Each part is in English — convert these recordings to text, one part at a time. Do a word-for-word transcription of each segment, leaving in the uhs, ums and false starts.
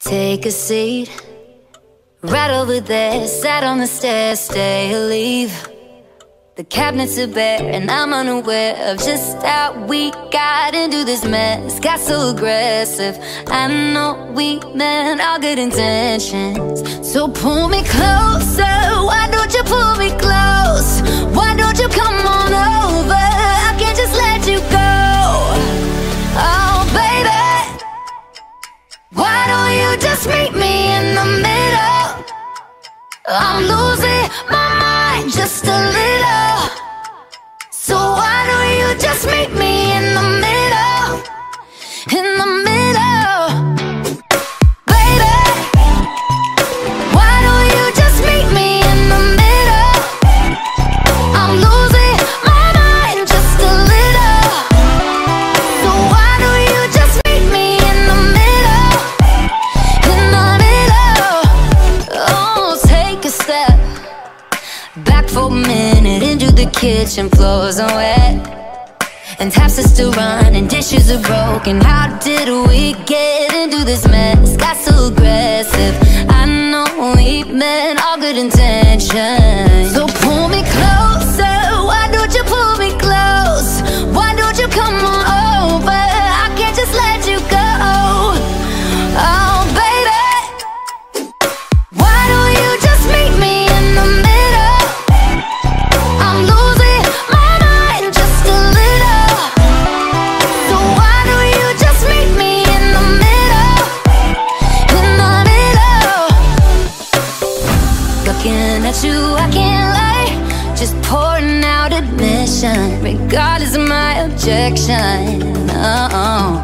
Take a seat, right over there. Sat on the stairs, stay or leave. The cabinets are bare and I'm unaware of just how we got into this mess. Got so aggressive, I know we meant all good intentions. So pull me closer, why don't you pull me close? Why don't you come on over? I can't just let you go. Oh baby, why don't you just meet me in the middle? I'm losing my mind just a little. So why don't you just meet me in the middle? In the middle. Baby, why don't you just meet me in the middle? I'm losing my mind just a little. So why don't you just meet me in the middle? In the middle. Oh, take a step back for a minute into the kitchen. Floors are wet and taps are still running, dishes are broken. How did we get into this mess? Got so aggressive, I know we meant all good intentions. So pull me closer, why don't you pull me close? Why don't you come on over? I can't just let you go. Oh baby, why don't you just meet me in the middle? I'm losing my mind just a little. So why don't you just meet me in the middle? In the middle. Looking at you, I can't lie. Just pouring out admission, regardless of my objection. Uh-oh.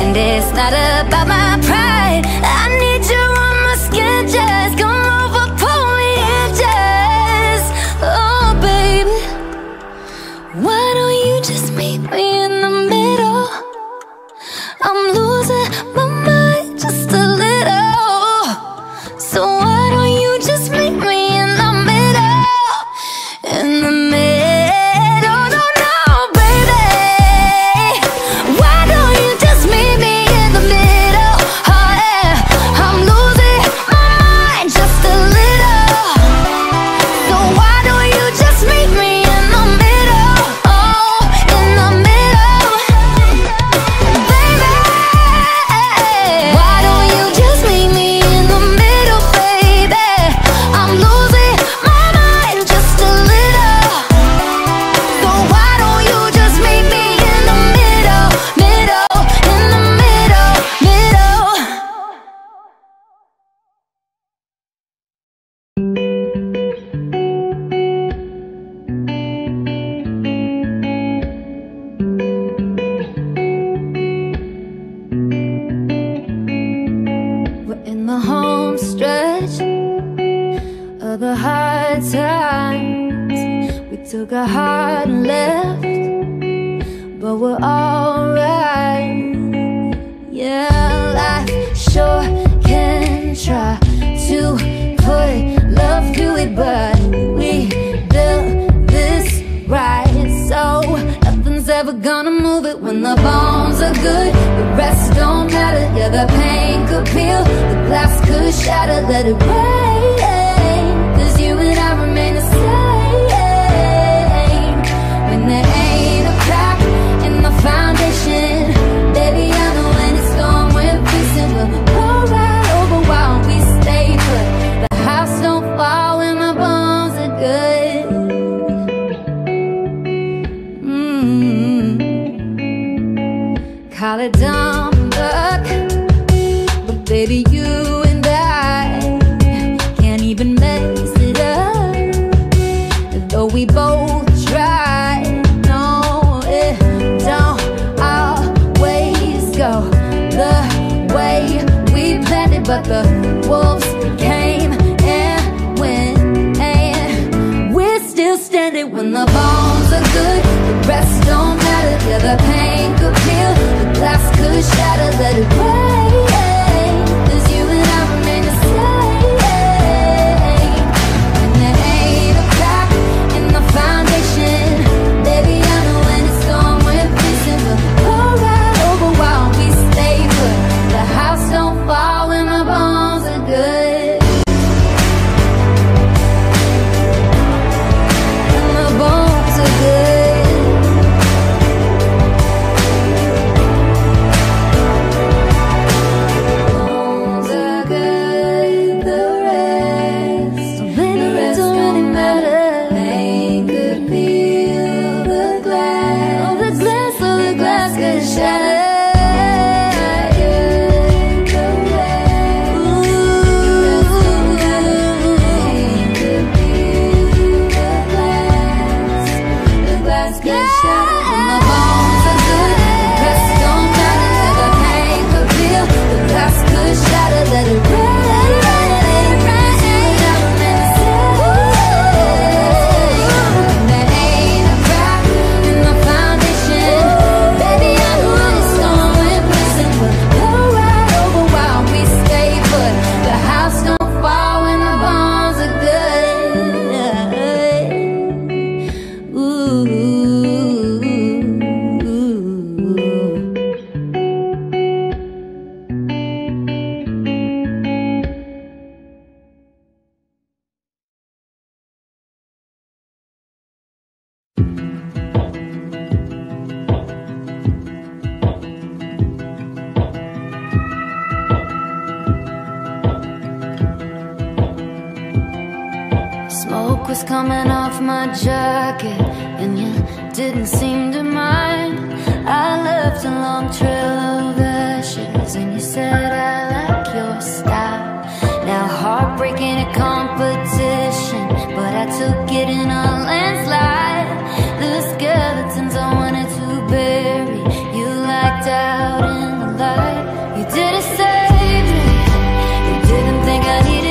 And it's not about my pride. I need you on my skin, just come over, pull me in, just. Oh baby, why don't you just meet me in the middle? I'm losing my mind just a little. So why don't you just meet me in the middle? In the middle, no, no, baby. Why don't you just meet me in the middle? Oh, yeah. I'm losing my mind just a little. So why don't you just meet me in the middle? Oh, in the middle. Baby, why don't you just meet me in the middle, baby? I'm losing my mind just a little. So why don't you just meet me in the middle? Middle, in the middle, middle. We're in the home stretch of the hard times. We took a hard left, but we're alright. Yeah, life sure can try to put love through it, but we built this right, so nothing's ever gonna move it. When the bones are good, the rest don't matter. Yeah, the pain could peel, the glass could shatter. Let it rain, cause you and I remain the same. When there ain't a crack in the foundation, baby, I know when it's gone, we're fixing. We'll pour right over while we stay put. The house don't fall when my bones are good. Mm. Call it dumb luck, but baby, you and I can't even mess it up. Though we both try, no, it don't always go the way we planned it. But the wolves came and went, and we're still standing. When the bones are good, the rest don't matter. Yeah, the pain could peel, the glass could shatter. Let it rain, 'cause you and I remain the same. When there ain't a crack in the foundation, baby, I know when it's gone, we're fixing. We'll pour right over while we stay put. The house don't fall when my smoke was coming off my jacket, and you didn't seem to mind. I left a long trail of ashes, and you said I like your style. Now heartbreaking a competition, but I took it in a landslide. The skeletons I wanted to bury, you lacked out in the light. You didn't save me, you didn't think I needed.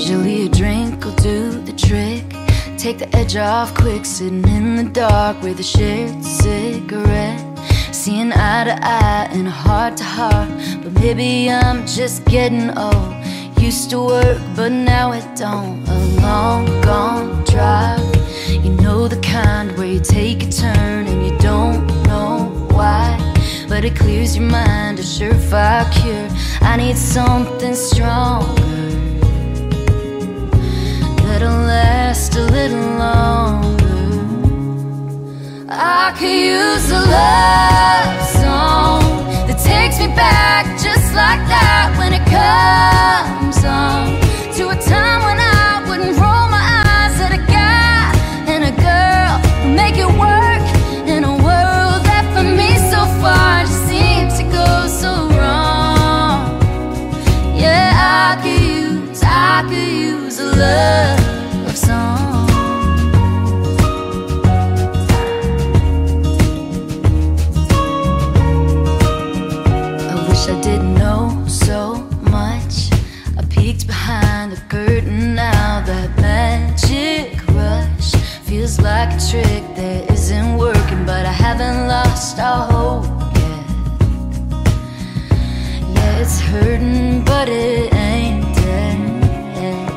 Usually a drink will do the trick, take the edge off quick. Sitting in the dark with a shared cigarette, seeing eye to eye and heart to heart. But maybe I'm just getting old. Used to work but now it don't. A long gone drive, you know the kind, where you take a turn and you don't know why, but it clears your mind, a surefire cure. I need something stronger that'll last a little longer. I could use a love song that takes me back just like that. When it comes on to a time when I wouldn't roll my eyes at a guy and a girl, make it work in a world that for me so far just seems to go so wrong. Yeah, I could use, I could use a love song. I wish I didn't know so much. I peeked behind the curtain now. That magic rush feels like a trick that isn't working, but I haven't lost all hope yet. Yeah, it's hurting, but it ain't dead.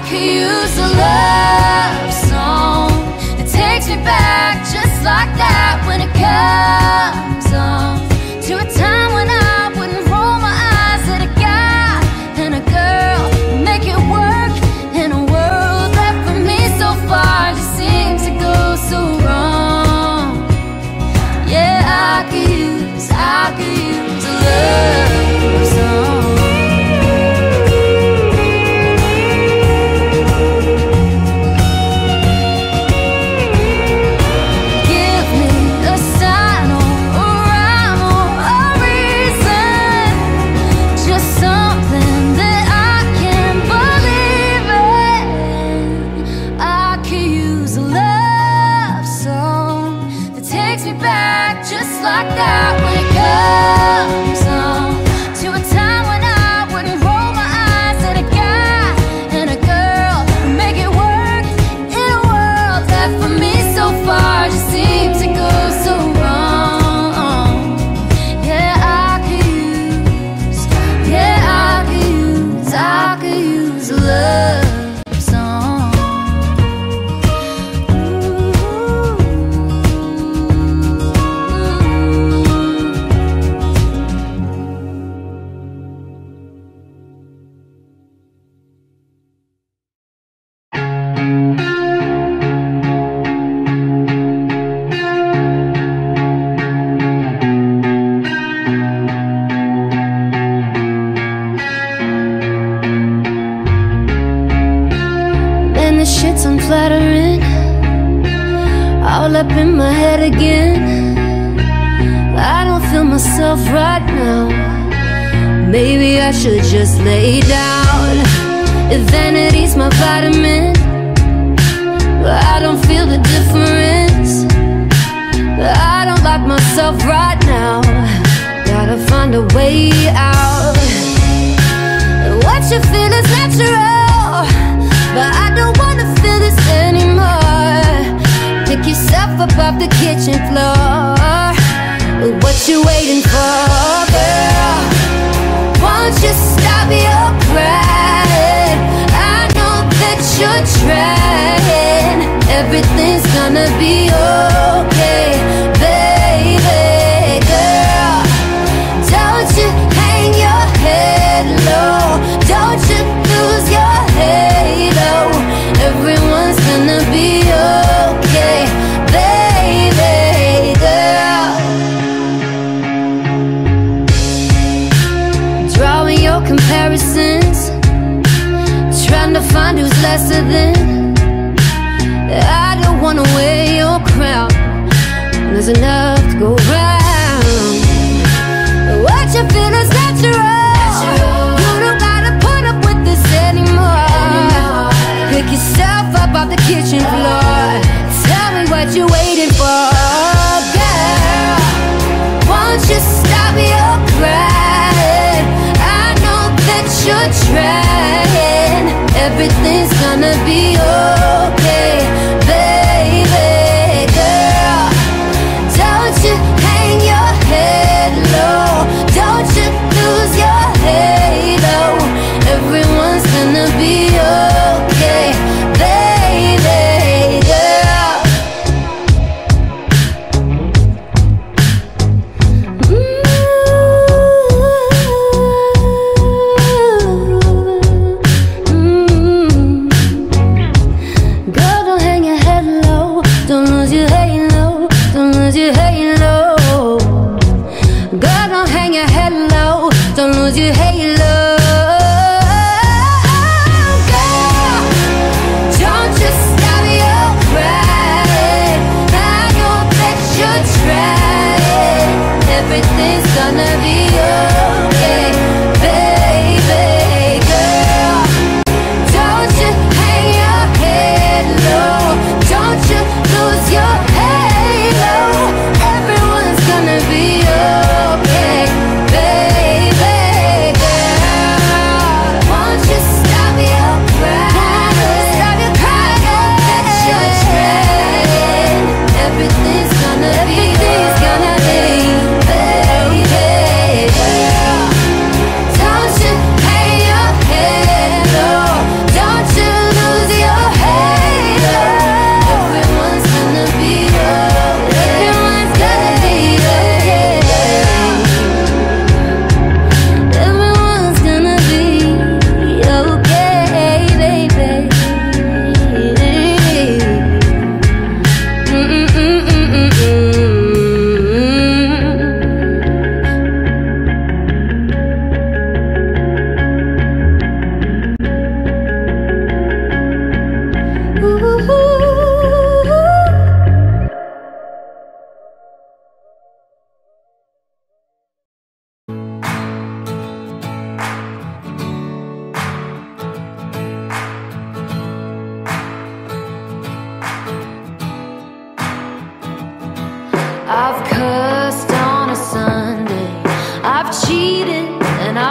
I could use a love song that takes me back just like that when it comes on, to a time when I wouldn't roll my eyes at a guy and a girl and make it work in a world that for me so far just seems to go so wrong. Yeah, I could use, I could use a love song. Everything's gonna be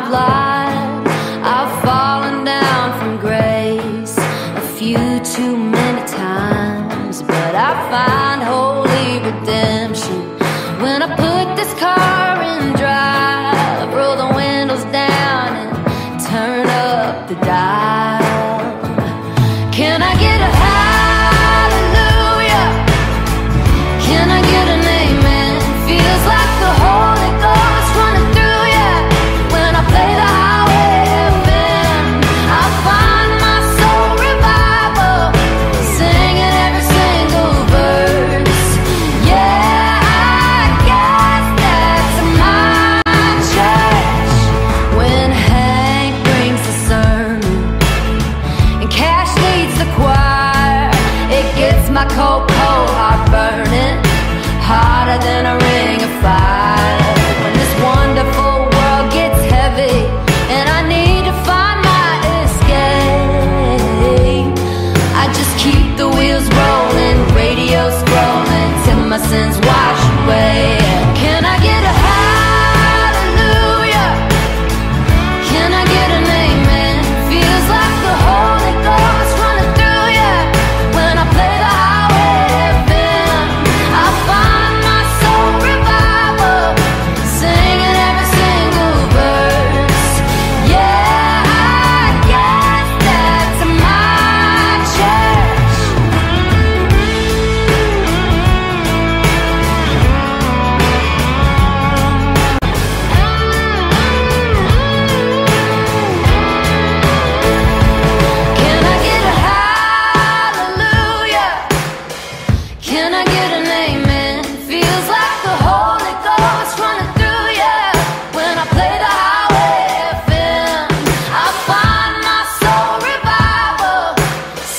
I've lied, I've fallen down from grace a few too many times, but I find holy redemption when I put this car in drive, roll the windows down and turn up the dial. Can I get a hallelujah? Can I get an amen? Feels like the Holy Ghost running through ya when I play the highway F M. I find my soul revival, singing every single verse. Yeah, I guess that's my church. When Hank brings the sermon and Cash leads the choir, it gets my cold, cold heart burning harder than a ring of fire. When this wonderful world gets heavy and I need to find my escape, I just keep the wheels rolling, radio scrolling till my sins wash away. Can I get a hallelujah? Can I get an amen? Feels like the Holy Ghost running through ya when I play the highway F M. I find my soul revival, singing every single verse. Yeah, I guess that's my church. Can I get a hallelujah? Can I get an amen? Feels like the Holy Ghost running through ya when I play the highway F M. I find my soul revival,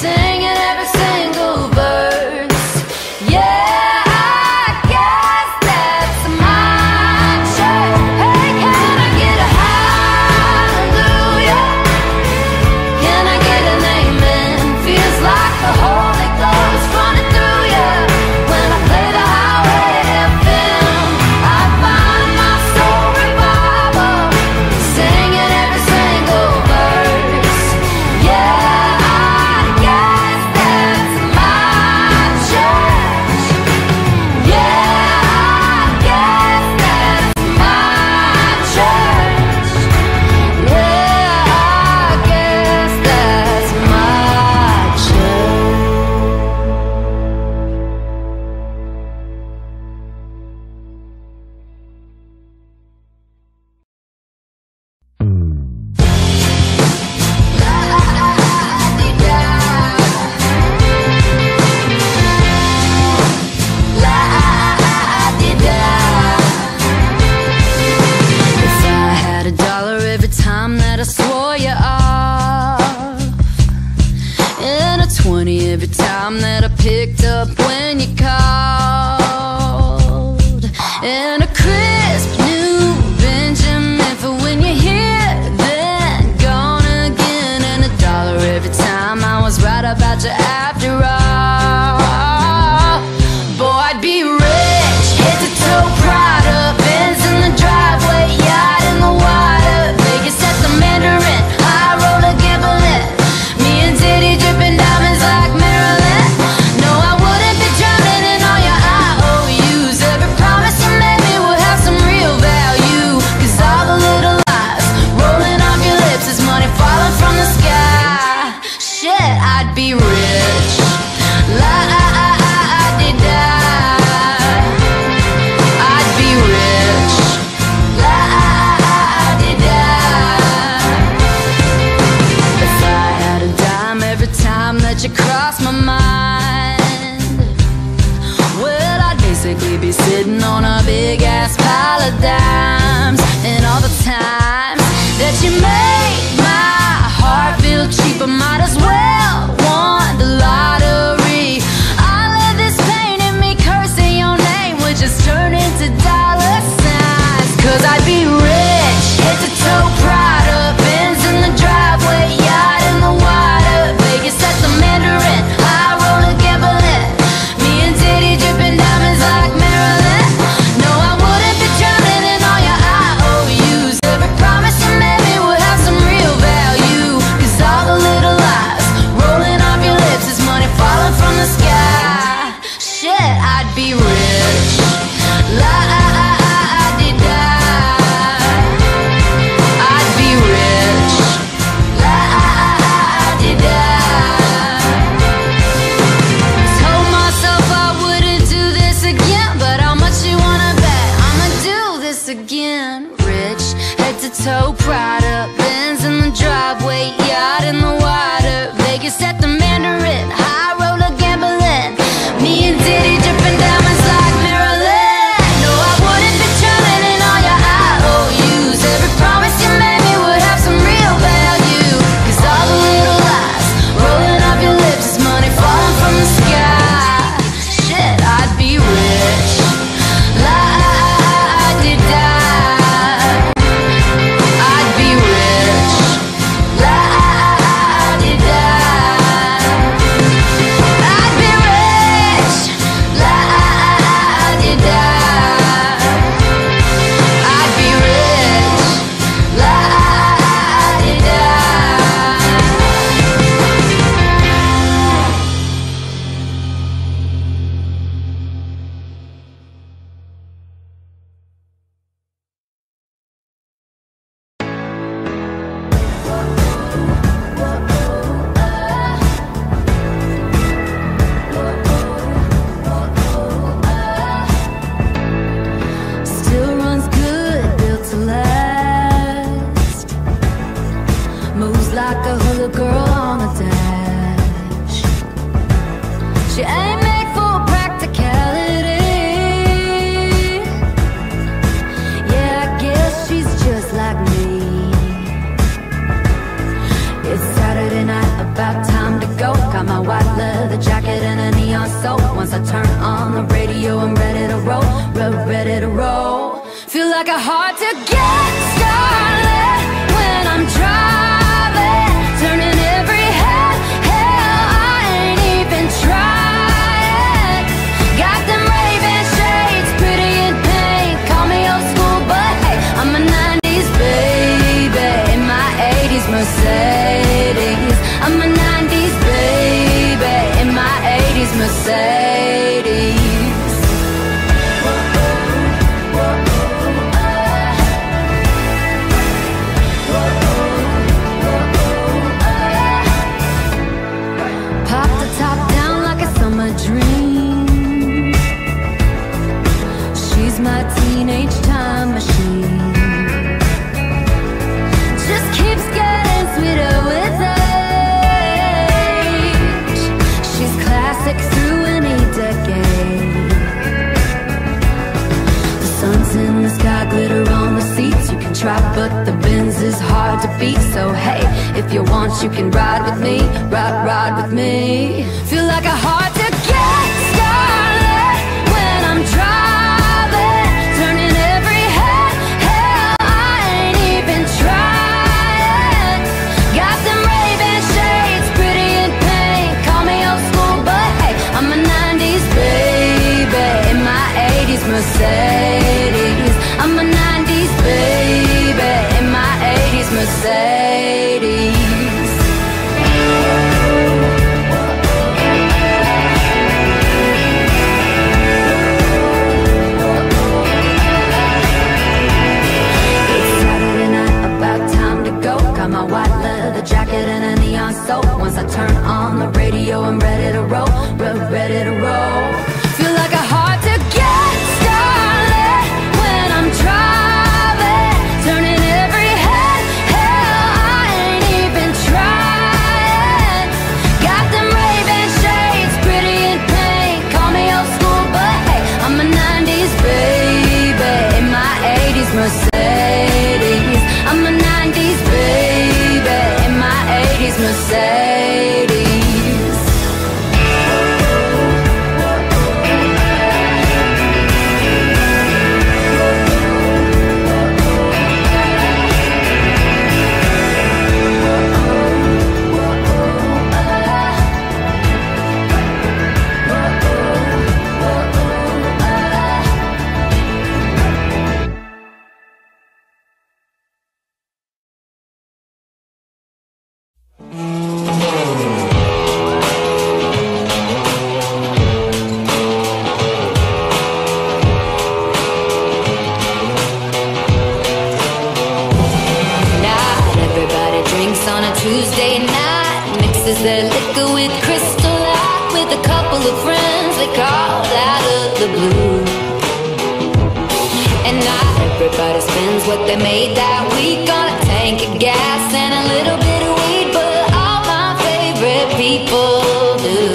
singing every single verse. Yeah, I guess that's my church. Hey, can I get a hallelujah? Can I get an amen? Feels like the Holy Ghost running through ya when I play the highway F M. I find my soul revival, singing every single verse. Yeah, I guess that's my church. Yeah, I guess that's my church. Yeah, I guess that's my church. If I had a dollar every time that I swore you off, and a twenty every time that I picked up when you called, and a crisp new Benjamin for when you're here, then gone again, and a dollar every time I was right about you after all. Boy, I'd be rich, head to toe proud of Benz in the driveway, yacht in the water, Vegas at the Mandarin, high roller gambling, me and Diddy dripping diamonds like Marilyn. No, I wouldn't be drowning in all your I O Us. Every promise you made me will have some real value, cause all the little lies rolling off your lips is money falling from the sky. Shit, I'd be rich. La la la di da. I'd be rich. La la la di da. If I had a dime every time that you crossed my mind, well, I'd basically be sitting on a big ass pile of dimes. And all the times that you made my heart feel cheap, I might as well want the lottery. I let this pain in me cursing your name would just turn into dollar signs. Cause I'd be rich, head to toe proud of Benz in the driveway, yacht in the water, Vegas at the Mandarin, high roller gambling, me and Diddy dripping diamonds like Marilyn. No, I wouldn't be drowning in all again. Rich, head to toe, Prada, Benz in the driveway, yacht in the water, Vegas at the Mandarin, high roller gambling, me and Diddy dripping diamonds like Marilyn. No, I wouldn't be drowning in all your I O Us. Every promise you made me would have some real value, 'cause all the little lies rolling up your lips is money falling from the sky. Shit, I'd be rich. And I Everybody spends what they made that week on a tank of gas and a little bit of weed, but all my favorite people do.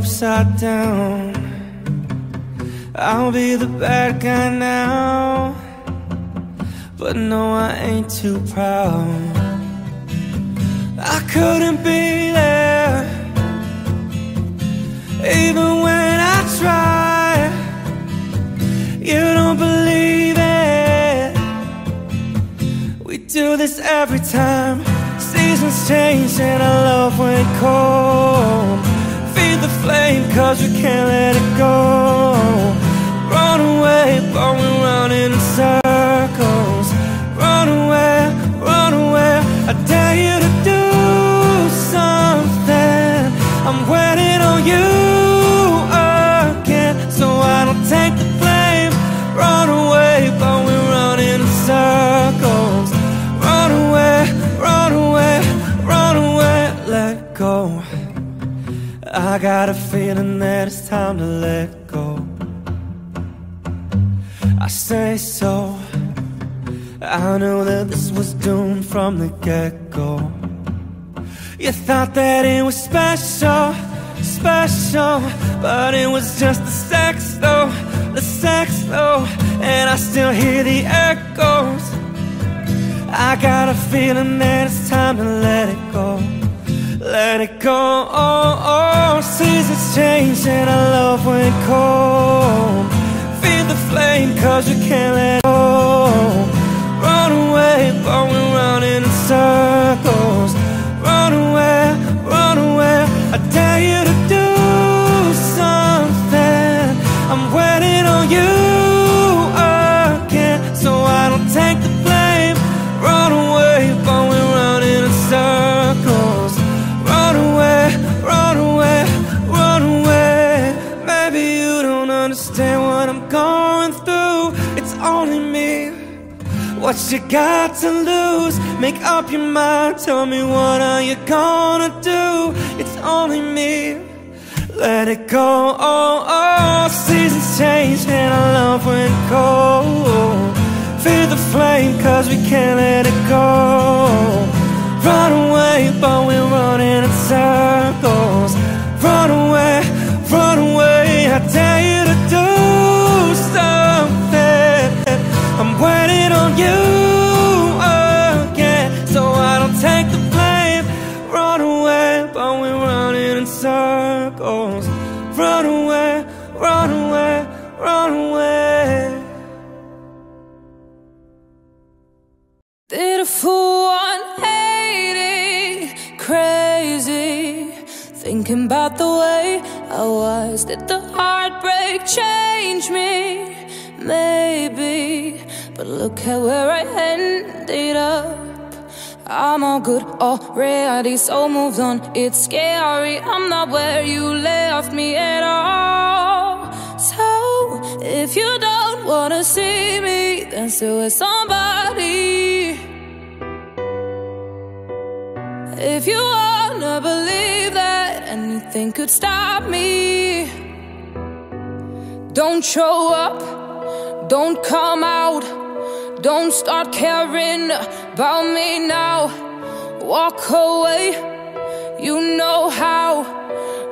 Upside down, I'll be the bad guy now, but no, I ain't too proud. I couldn't be there even when I try. You don't believe it, we do this every time. Seasons change and our love went cold. The flame, cause we can't let it go. Run away, but we're running in circles. Run away, run away. I dare you to do something. I'm waiting on you again, so I don't take the blame. Run away, but we're running in circles. Run away, run away, run away, let go. I got a feeling that it's time to let go. I say so, I knew that this was doomed from the get-go. You thought that it was special, special, but it was just the sex though, the sex though. And I still hear the echoes. I got a feeling that it's time to let it go, let it go. Oh, oh. Seasons change and our love went cold. Feel the flame cause you can't let go. Run away, but we're running in circles. Run away, run away. I dare you to do something. I'm waiting on you again, so I don't take the blame. Run away, but we're running in circles. Run away, run away, run away. Maybe you don't understand what I'm going through. It's only me. What you got to lose? Make up your mind, tell me what are you gonna do? It's only me, let it go. Oh, oh. Seasons change and our love went cold. Feel the flame cause we can't let it go. Run away, but we're running in circles. Run away, run away. I dare you to do something. I'm waiting on you. Circles. Run away, run away, run away. Did a fool on hating, crazy, thinking about the way I was. Did the heartbreak change me? Maybe, but look at where I ended up. I'm all good already, so moved on, it's scary. I'm not where you left me at all. So, if you don't wanna see me, then stay with somebody. If you wanna believe that anything could stop me, don't show up, don't come out. Don't start caring about me now. Walk away, you know how.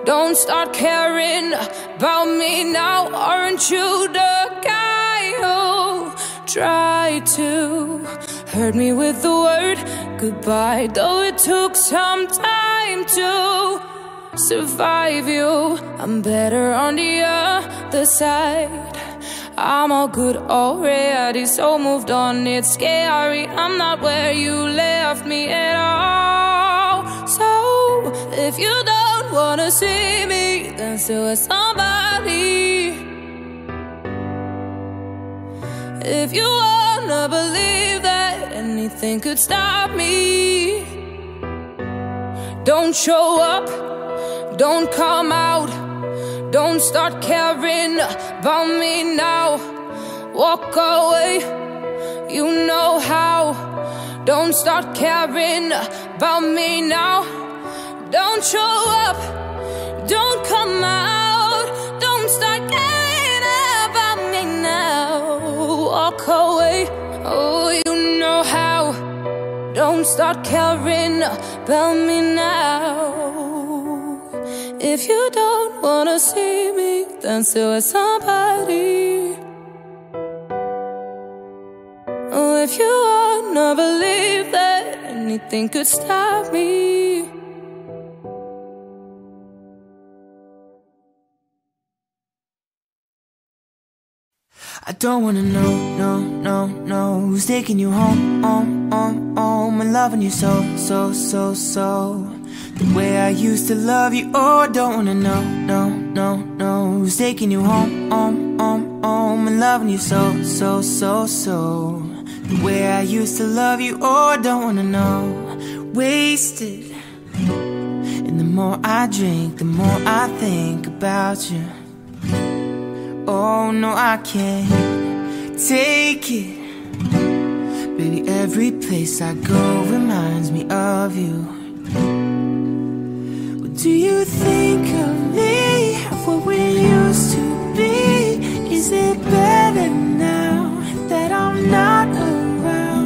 Don't start caring about me now. Aren't you the guy who tried to hurt me with the word goodbye? Though it took some time to survive you, I'm better on the other side. I'm all good already, so moved on, it's scary. I'm not where you left me at all. So, if you don't wanna see me, then stay with somebody. If you wanna believe that anything could stop me, don't show up, don't come out. Don't start caring about me now. Walk away, you know how. Don't start caring about me now. Don't show up, don't come out. Don't start caring about me now. Walk away, oh, you know how. Don't start caring about me now. If you don't wanna see me, then stay with somebody. Oh, if you wanna believe that anything could stop me. I don't wanna know, no, no, no, who's taking you home, home, home, home, and loving you so, so, so, so. The way I used to love you, oh, I don't wanna know, no, no, no, who's taking you home, home, home, home, and loving you so, so, so, so. The way I used to love you, oh, I don't wanna know. Wasted. And the more I drink, the more I think about you. Oh, no, I can't take it. Baby, every place I go reminds me of you. Do you think of me, what we used to be? Is it better now that I'm not around?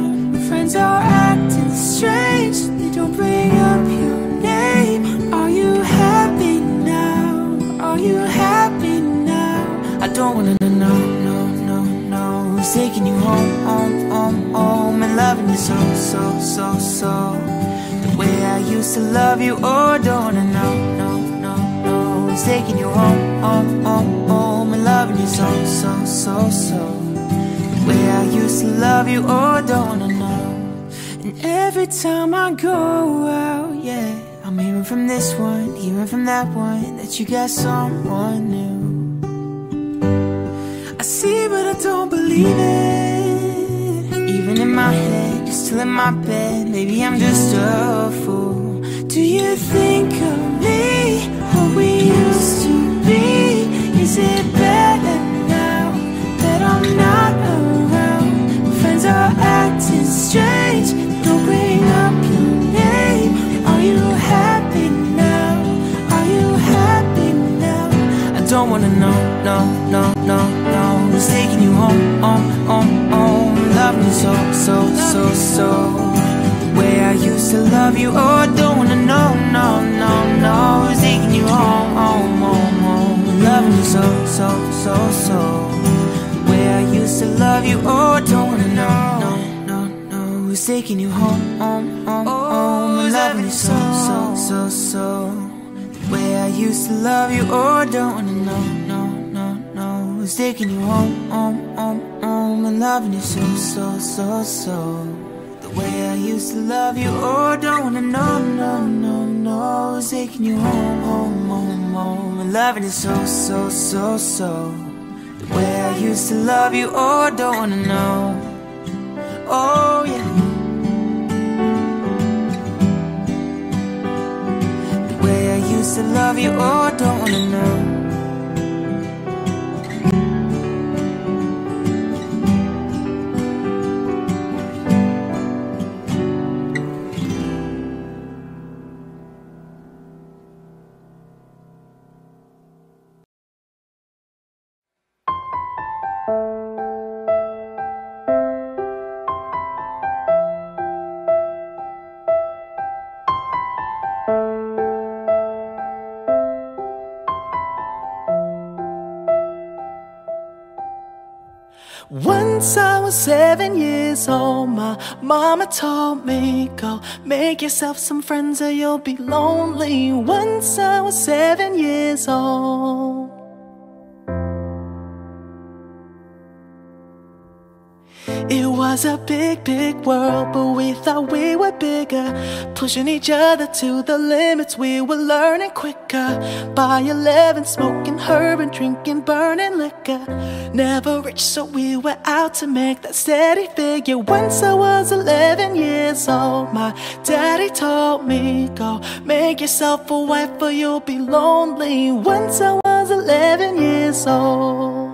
home, home, home, home, and loving you so, so, so, so. The way I used to love you, oh, don't I know, no, no, no. It's taking you home, home, home, home, and loving you so, so, so, so. The way I used to love you, oh, don't I know. And every time I go out, yeah, I'm hearing from this one, hearing from that one, that you got someone new. I see, but I don't believe it. Even in my head, you're still in my bed. Maybe I'm just a fool. Do you think of me, what we used to be? Is it better now that I'm not around? My friends are acting strange, don't bring up your name. Are you happy now? Are you happy now? I don't wanna know, no, no, no. It's taking you home, home, home, home, loving you so, so, so, so. The way I used to love you, oh, I don't wanna know, no, no, no. It's taking you home, home, home, home, loving you so, so, so, so. The way I used to love you, oh, I don't wanna know, no, no, no. It's taking you home, home, home, home, loving you so, so, so, so. The way I used to love you, oh, I don't wanna know. It's taking you home, home, home, home, and loving you so, so, so, so. The way I used to love you, oh, don't wanna know, no, no, no. It's taking you home, home, home, home, and loving you so, so, so, so. The way I used to love you, oh, don't wanna know. Oh, yeah. The way I used to love you, oh, don't wanna know. Once I was seven years old, my mama told me, go make yourself some friends or you'll be lonely. Once I was seven years old. It was a big, big world, but we thought we were bigger, pushing each other to the limits. We were learning quicker. By eleven, smoking herb and drinking burning liquor. Never rich, so we were out to make that steady figure. Once I was eleven years old, my daddy told me, go make yourself a wife or you'll be lonely. Once I was eleven years old.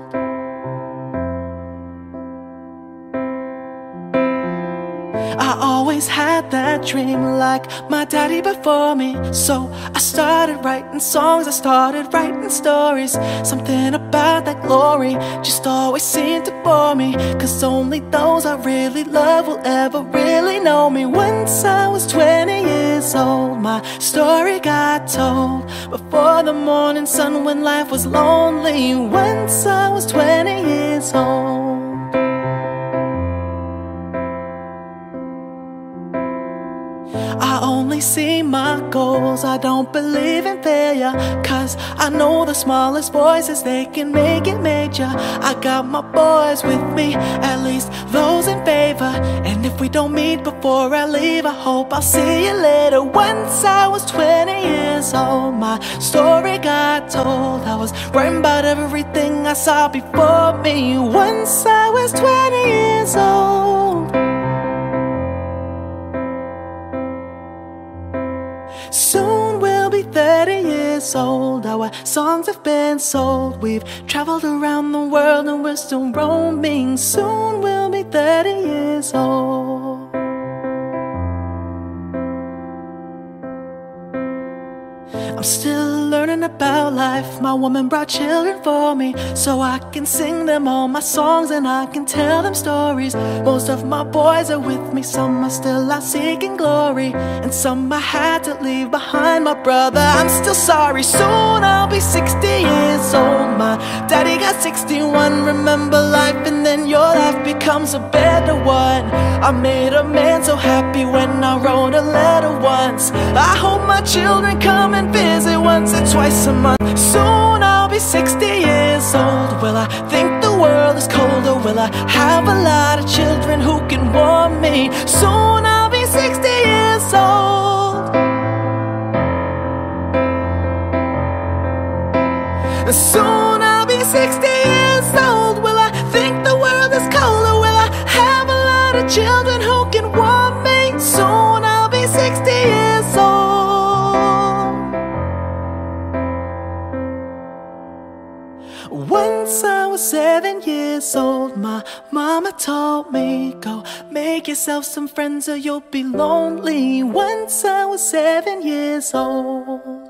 I always had that dream like my daddy before me, so I started writing songs, I started writing stories. Something about that glory just always seemed to bore me, cause only those I really love will ever really know me. Once I was twenty years old, my story got told before the morning sun when life was lonely. Once I was twenty years old. I only see my goals, I don't believe in failure, cause I know the smallest voices, they can make it major. I got my boys with me, at least those in favor, and if we don't meet before I leave, I hope I'll see you later. Once I was twenty years old, my story got told. I was writing about everything I saw before me. Once I was twenty years old. Soon we'll be thirty years old. Our songs have been sold. We've traveled around the world and we're still roaming. Soon we'll be thirty years old. I'm still learning about life. My woman brought children for me, so I can sing them all my songs and I can tell them stories. Most of my boys are with me, some are still out seeking glory, and some I had to leave behind. My brother, I'm still sorry. Soon I'll be sixty years old. My daddy got sixty-one. Remember life, and then your life becomes a better one. I made a man so happy when I wrote a letter once. I hope my children come and visit once or twice a month. Soon I'll be sixty years old. Will I think the world is cold, or will I have a lot of children who can warm me? Soon I'll be sixty years old. Soon I'll be sixty years old. Will I think the world is cold, or will I have a lot of children who can warm me? Soon I'll be sixty years old. Once I was seven years old, my mama told me, go make yourself some friends or you'll be lonely. Once I was seven years old.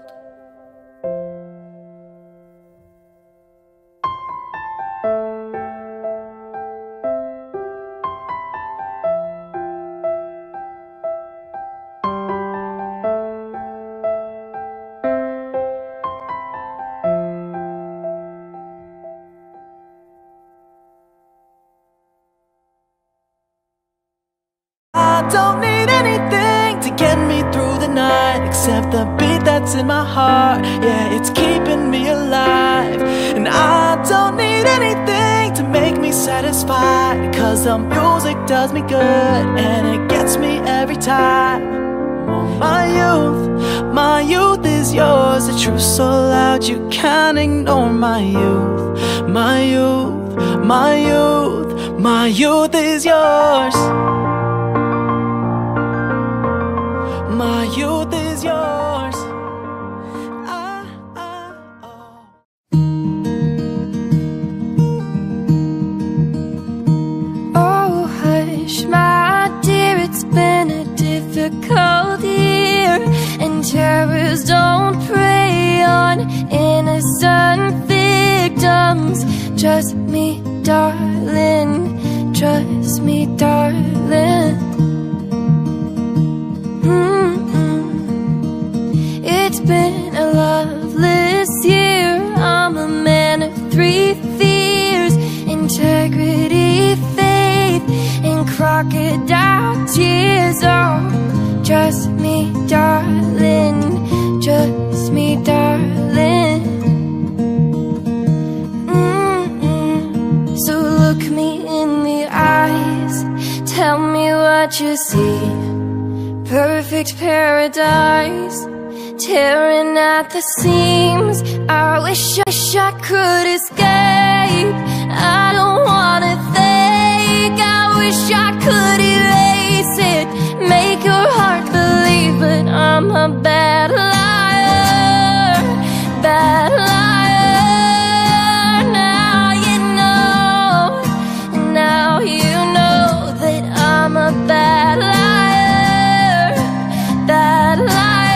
I don't need anything to get me through the night, except the beat that's in my heart. Yeah, it's keeping me alive. And I don't need anything to make me satisfied, 'cause the music does me good and it gets me every time. Oh, my youth, my youth is yours. The truth's so loud you can't ignore my youth. My youth, my youth, my youth is yours. My youth is yours. I, I, oh. Oh, hush, my dear, it's been a difficult year, and terrors don't prey on innocent victims. Trust me, darling, trust me, darling. It's been a loveless year. I'm a man of three fears: integrity, faith, and crocodile tears. Oh, trust me, darling, trust me, darling. Mm-mm. So look me in the eyes, tell me what you see. Perfect paradise tearing at the seams. I wish, I wish I could escape. I don't wanna think. I wish I could erase it, make your heart believe, but I'm a bad liar, bad liar.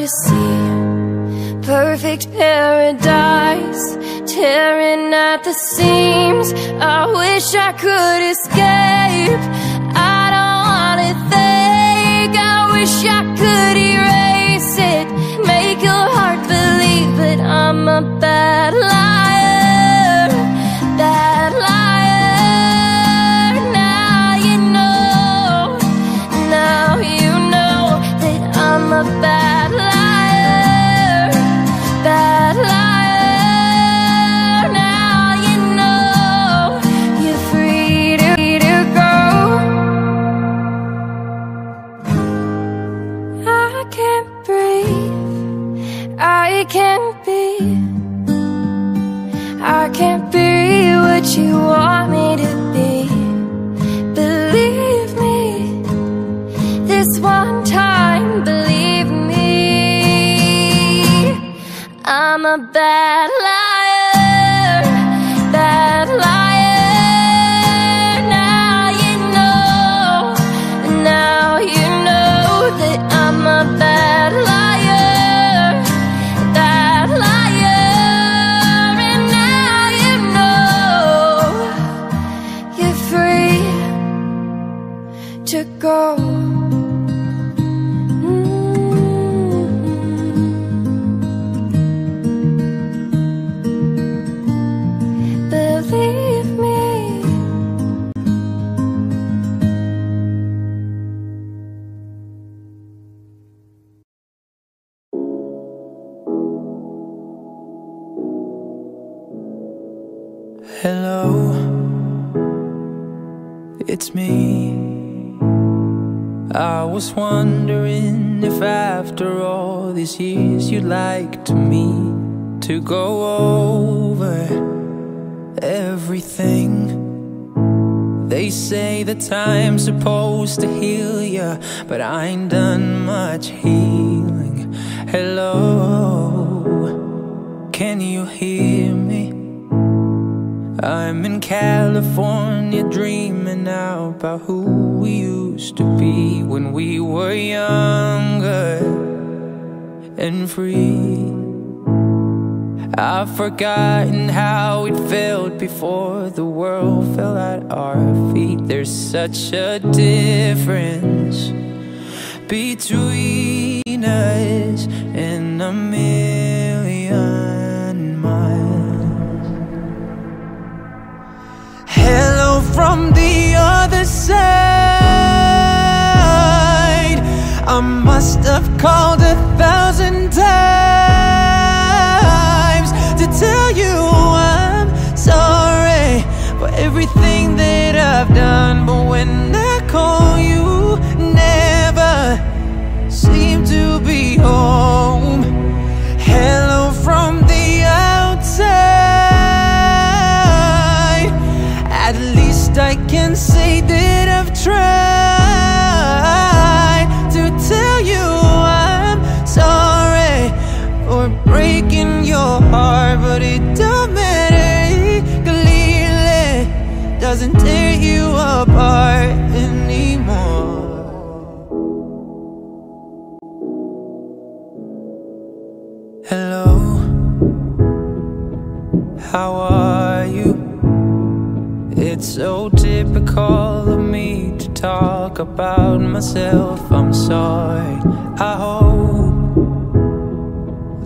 You see, perfect paradise tearing at the seams. I wish I could escape. I don't wanna think. I wish I could erase it, make your heart believe that I'm a bad liar, bad liar. can't breathe, I can't be, I can't be what you want me to be. Believe me, this one time, believe me, I'm a bad liar, bad liar. Go. Mm-hmm. Believe me. Hello, it's me. I was wondering if after all these years you'd like to me to go over everything. They say that time's supposed to heal ya, but I ain't done much healing. Hello, can you hear me? I'm in California dreaming now about who we used to be when we were younger and free. I've forgotten how it felt before the world fell at our feet. There's such a difference between us and a million. Hello from the other side. I must have called a thousand times to tell you I'm sorry for everything that I've done. But when I call, you never seem to be home. Hello from the outside. At least I can say that I've tried to tell you I'm sorry for breaking your heart, but it don't matter, it clearly doesn't tear you apart anymore. Hello, how are you? It's so typical of me to talk about myself. I'm sorry, I hope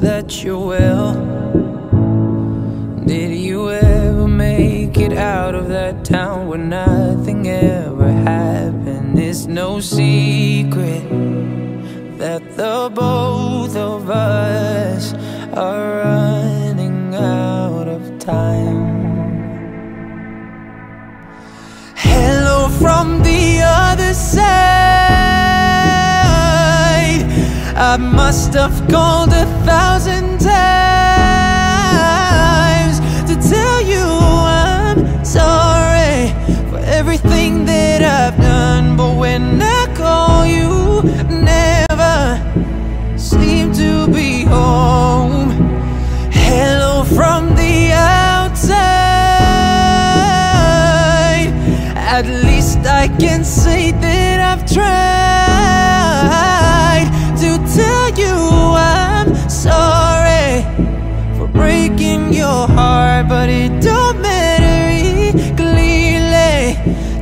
that you're well. Did you ever make it out of that town where nothing ever happened? It's no secret that the both of us are running out of time. Hello from the other side. I must have called a thousand times to tell you I'm sorry for everything that I've done. But when I call, you never seem to be home. Hello from the outside. At least I can say that I've tried to tell you I'm sorry for breaking your heart, but it don't matter, it clearly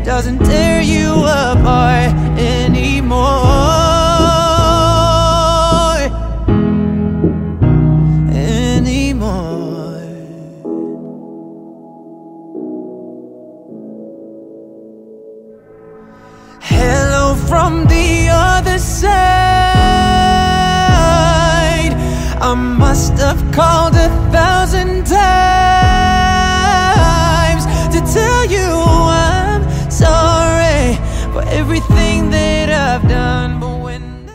doesn't tear you apart anymore. From the other side, I must have called a thousand times to tell you I'm sorry for everything that I've done. But when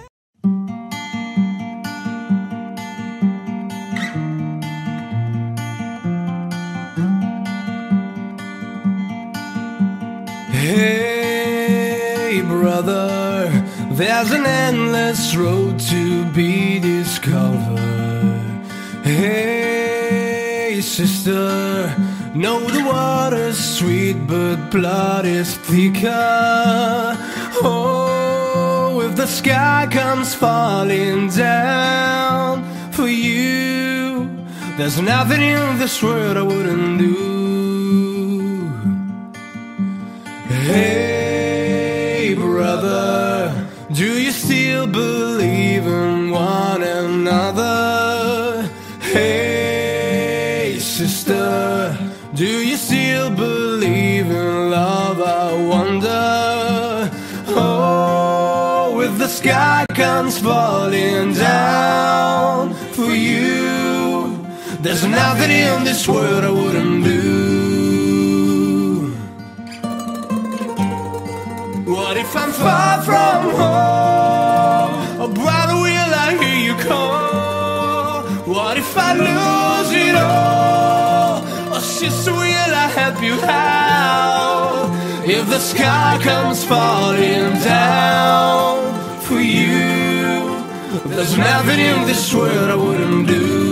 Hey, brother, there's an endless road to be discovered. Hey, sister, no, the water's sweet, but blood is thicker. Oh, if the sky comes falling down for you, there's nothing in this world I wouldn't do. Hey, brother, do you still believe in one another? Hey, sister, do you still believe in love, I wonder? Oh, if the sky comes falling down for you, there's nothing in this world I wouldn't do. What if I'm far from home? Oh, brother, will I hear you call? What if I lose it all? Oh, sister, will I help you out? If the sky comes falling down for you, there's nothing in this world I wouldn't do.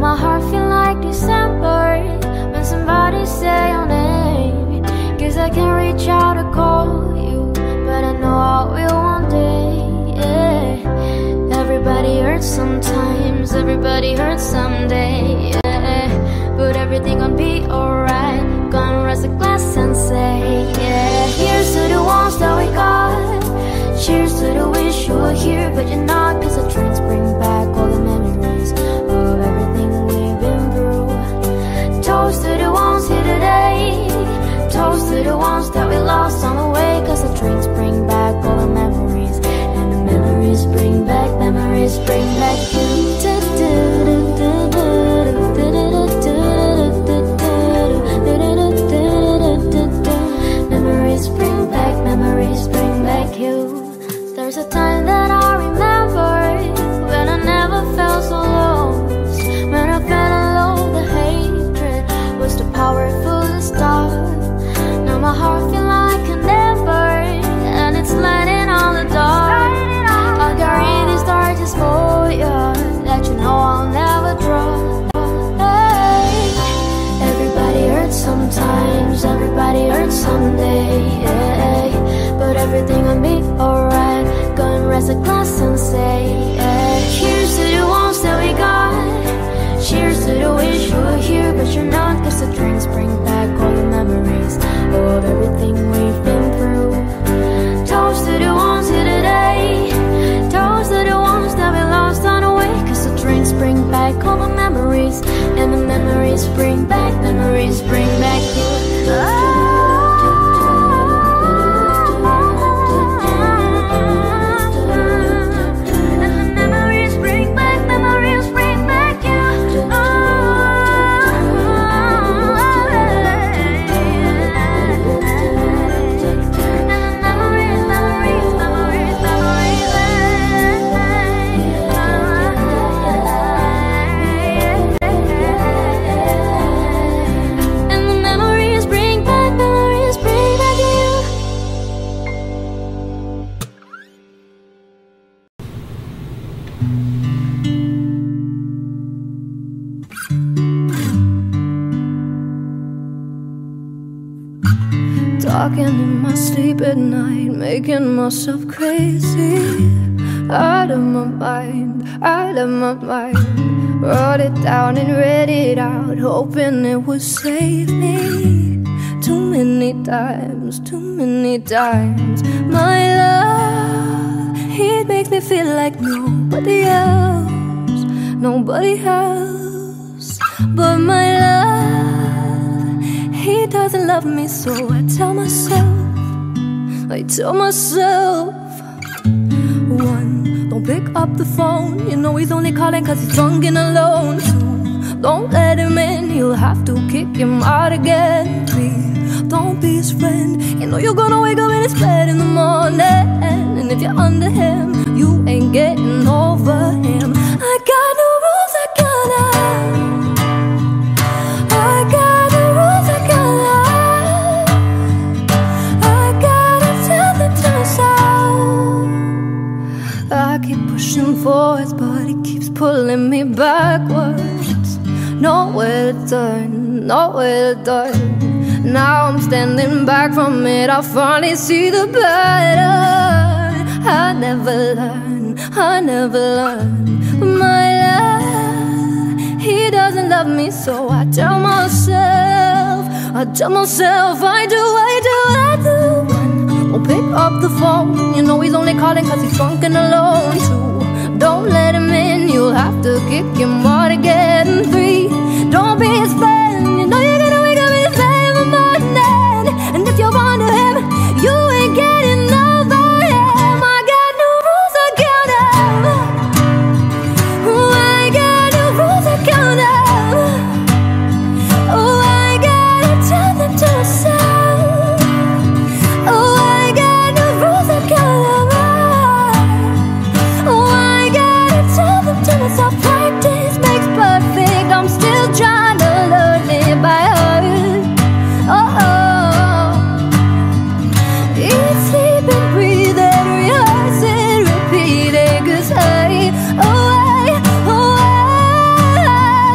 My heart feel like December when somebody say everything will be alright. Go and raise a glass and say, yeah. Cheers to the ones that we got. Cheers to the wish you were here, but you're not. Cause the drinks bring back all the memories of everything we've been through. Toast to the ones here today. Toast to the ones that we lost on the way. Cause the drinks bring back all the memories. And the memories bring back, memories bring back you. Oh. Making myself crazy, out of my mind, out of my mind. Wrote it down and read it out, hoping it would save me. Too many times, too many times. My love, it makes me feel like nobody else, nobody else. But my love, he doesn't love me, so I tell myself, I tell myself. One, don't pick up the phone. You know he's only calling cause he's drunk and alone. Two, don't let him in. You'll have to kick him out again. Three, don't be his friend. You know you're gonna wake up in his bed in the morning. And if you're under him, you ain't getting over him. I got no rules, I gotta. I got forwards, but it keeps pulling me backwards. Nowhere to turn, nowhere to turn. Now I'm standing back from it. I finally see the pattern. I never learn, I never learn. My love, he doesn't love me, so I tell myself, I tell myself, I do, I do, I do. One, don't pick up the phone. You know he's only calling cause he's drunk and alone. Two, don't let him in, you'll have to kick him out again. Three, don't be his friend. You know you're gonna wake up in his bed in the morning. And if you're under him, you ain't getting over him. I got no rules, I got them. Oh, I got no rules, I got them. Oh, I gotta tell them to myself. Oh, I got no rules, I got them. So practice makes perfect. I'm still trying to learn it by heart. Oh, oh. Eat, sleep and breathe and rehearse and repeat it. Cause I, oh I, oh I.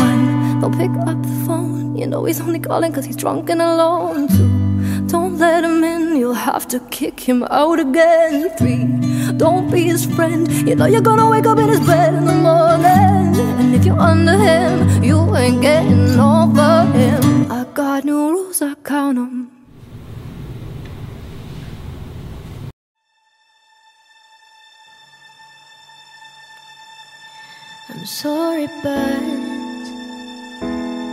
One, don't pick up the phone. You know he's only calling cause he's drunk and alone. Two, don't let him in. You'll have to kick him out again. Three, don't be his friend. You know you're gonna wake up in his bed in the morning. And if you're under him, you ain't getting over him. I got no rules, I count 'em. I'm sorry, but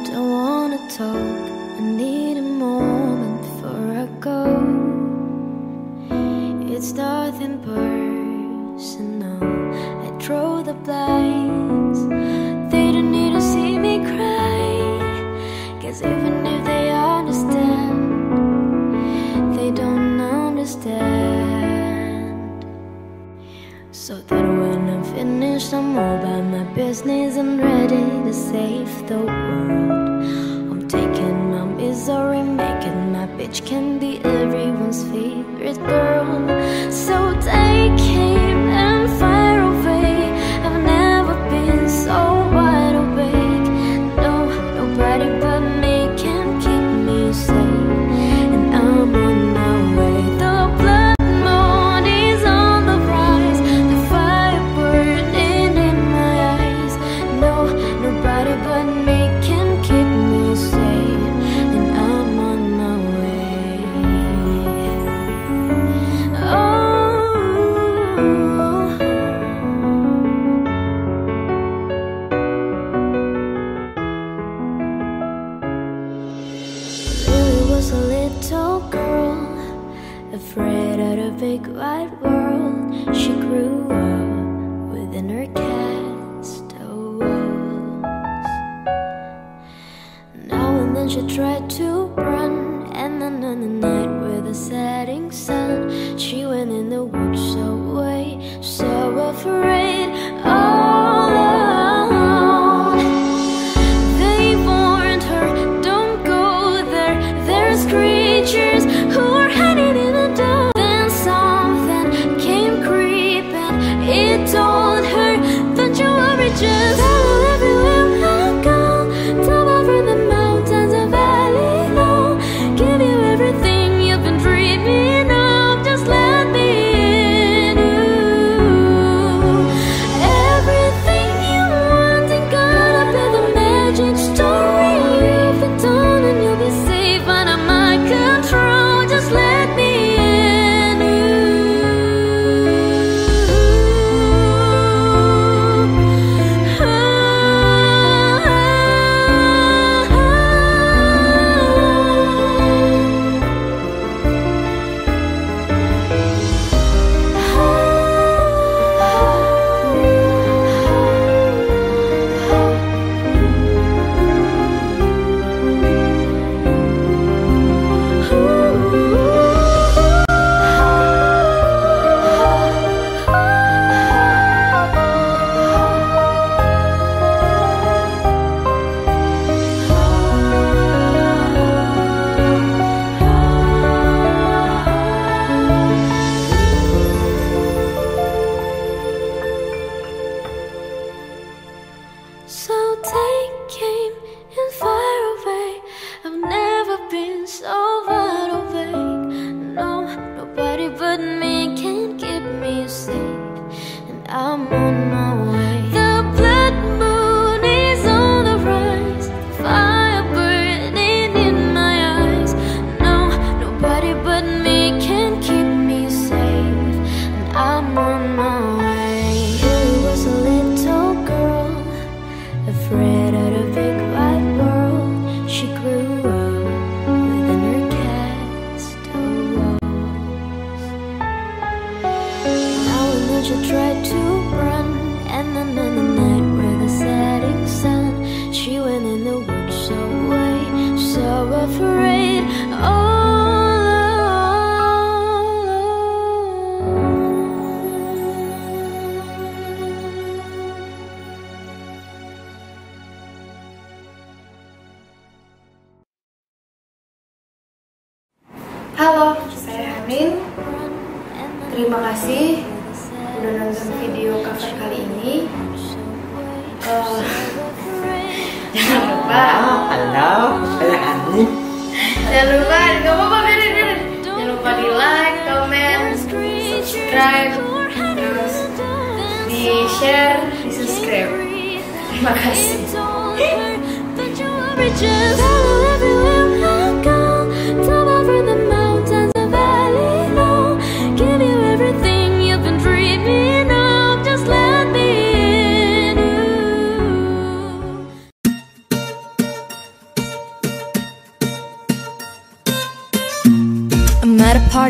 don't wanna talk. I need a moment before I go. It's nothing but personal. I draw the blinds. They don't need to see me cry. Cause even if they understand, they don't understand. So that when I'm finished, I'm all by my business. I'm ready to save the world. I'm taking my misery, making my bitch can be everyone's favorite girl. So take it and fire away. I've never been so wide awake. No, nobody but me can keep me safe. And I'm on my way. The blood right out of big wide world. She grew up within her cast walls. Now and then she tried to run, and then on the night with the setting sun, she went in the woods so away, so afraid. Oh,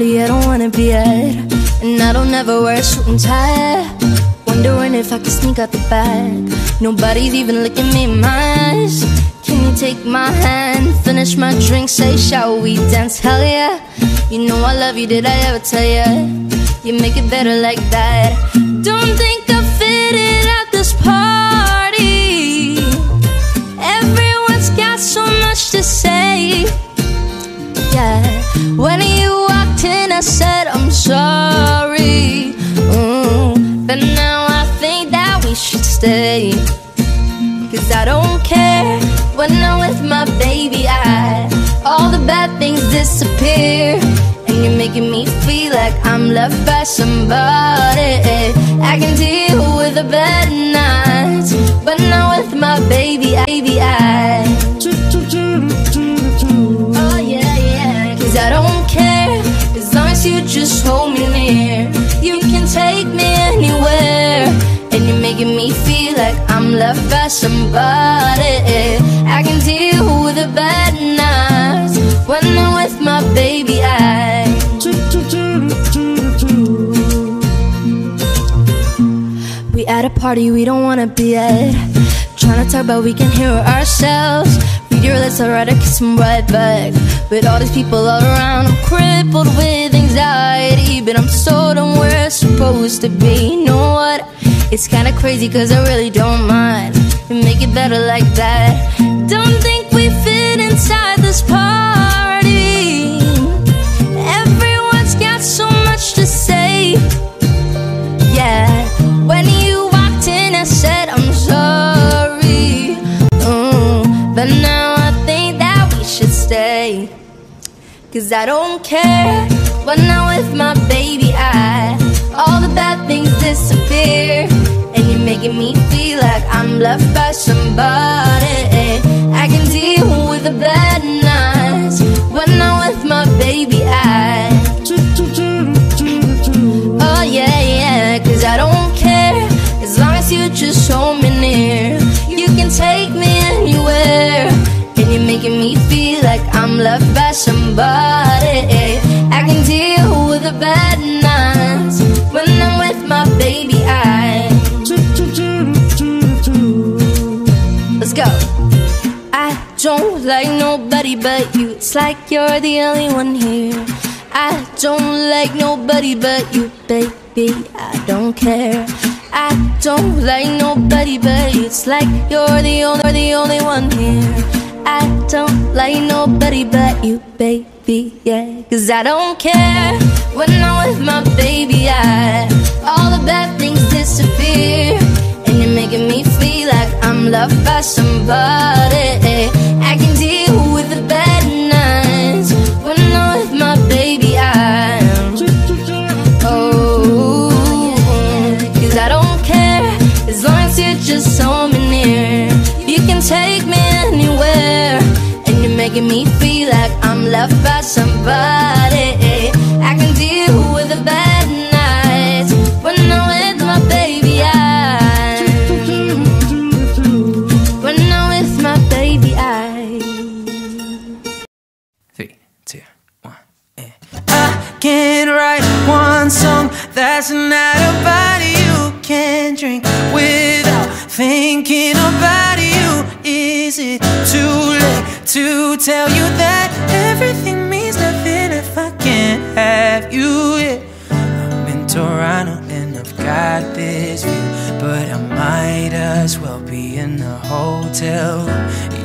I don't wanna be at, and I don't ever wear a suit and tie. Wondering if I can sneak out the bag. Nobody's even looking me in my eyes. Can you take my hand, finish my drink, say shall we dance? Hell yeah, you know I love you, did I ever tell ya? You make it better like that. Don't think I fitted at this party. Everyone's got so much to say. Yeah, when you walked in, I said I'm sorry, mm, but now I think that we should stay. Cause I don't care when I'm with my baby. I all the bad things disappear, and you're making me feel like I'm loved by somebody. I can deal with the bad nights, but not with my baby. Baby, I. I don't care, as long as you just hold me near. You can take me anywhere, and you're making me feel like I'm loved by somebody. I can deal with the bad nights when I'm with my baby. I a party we don't wanna be at, trying to talk but we can't hear ourselves. Read your lips, I'd rather kiss them right back. With all these people all around, I'm crippled with anxiety, but I'm so done where I'm supposed to be. You know what? It's kinda crazy cause I really don't mind. We make it better like that. Don't think we fit inside this party. Everyone's got so much to say. Yeah, when you walked in I said I'm sorry, mm, but now I think that we should stay. Cause I don't care when I'm with my baby, I all the bad things disappear. And you're making me feel like I'm loved by somebody. I can deal with the bad nights when I'm with my baby, I oh yeah, yeah. Cause I don't care as long as you just hold me near. You can take me anywhere. And you're making me feel like I'm loved by somebody. I can deal with the bad nights when I'm with my baby, I let's go. I don't like nobody but you. It's like you're the only one here. I don't like nobody but you, baby, I don't care. I don't like nobody but you. It's like you're the only, the only one here. I don't like nobody but you, baby, yeah. Cause I don't care when I'm with my baby, I all the bad things disappear. And you're making me feel like I'm loved by somebody. I can deal with the bad nights when I'm with my baby, I oh yeah. Cause I don't care as long as you're just hold me near. You can take me anywhere. And you're making me feel like I'm loved by somebody. I can deal with the bad nights when I'm with my baby, I when I'm with my baby, I Three, two, one, and I can write one song that's not about you. Can't drink without thinking about you. Is it too late to tell you that everything means nothing if I can't have you yet? I'm in Toronto and I've got this view, but I might as well be in a hotel.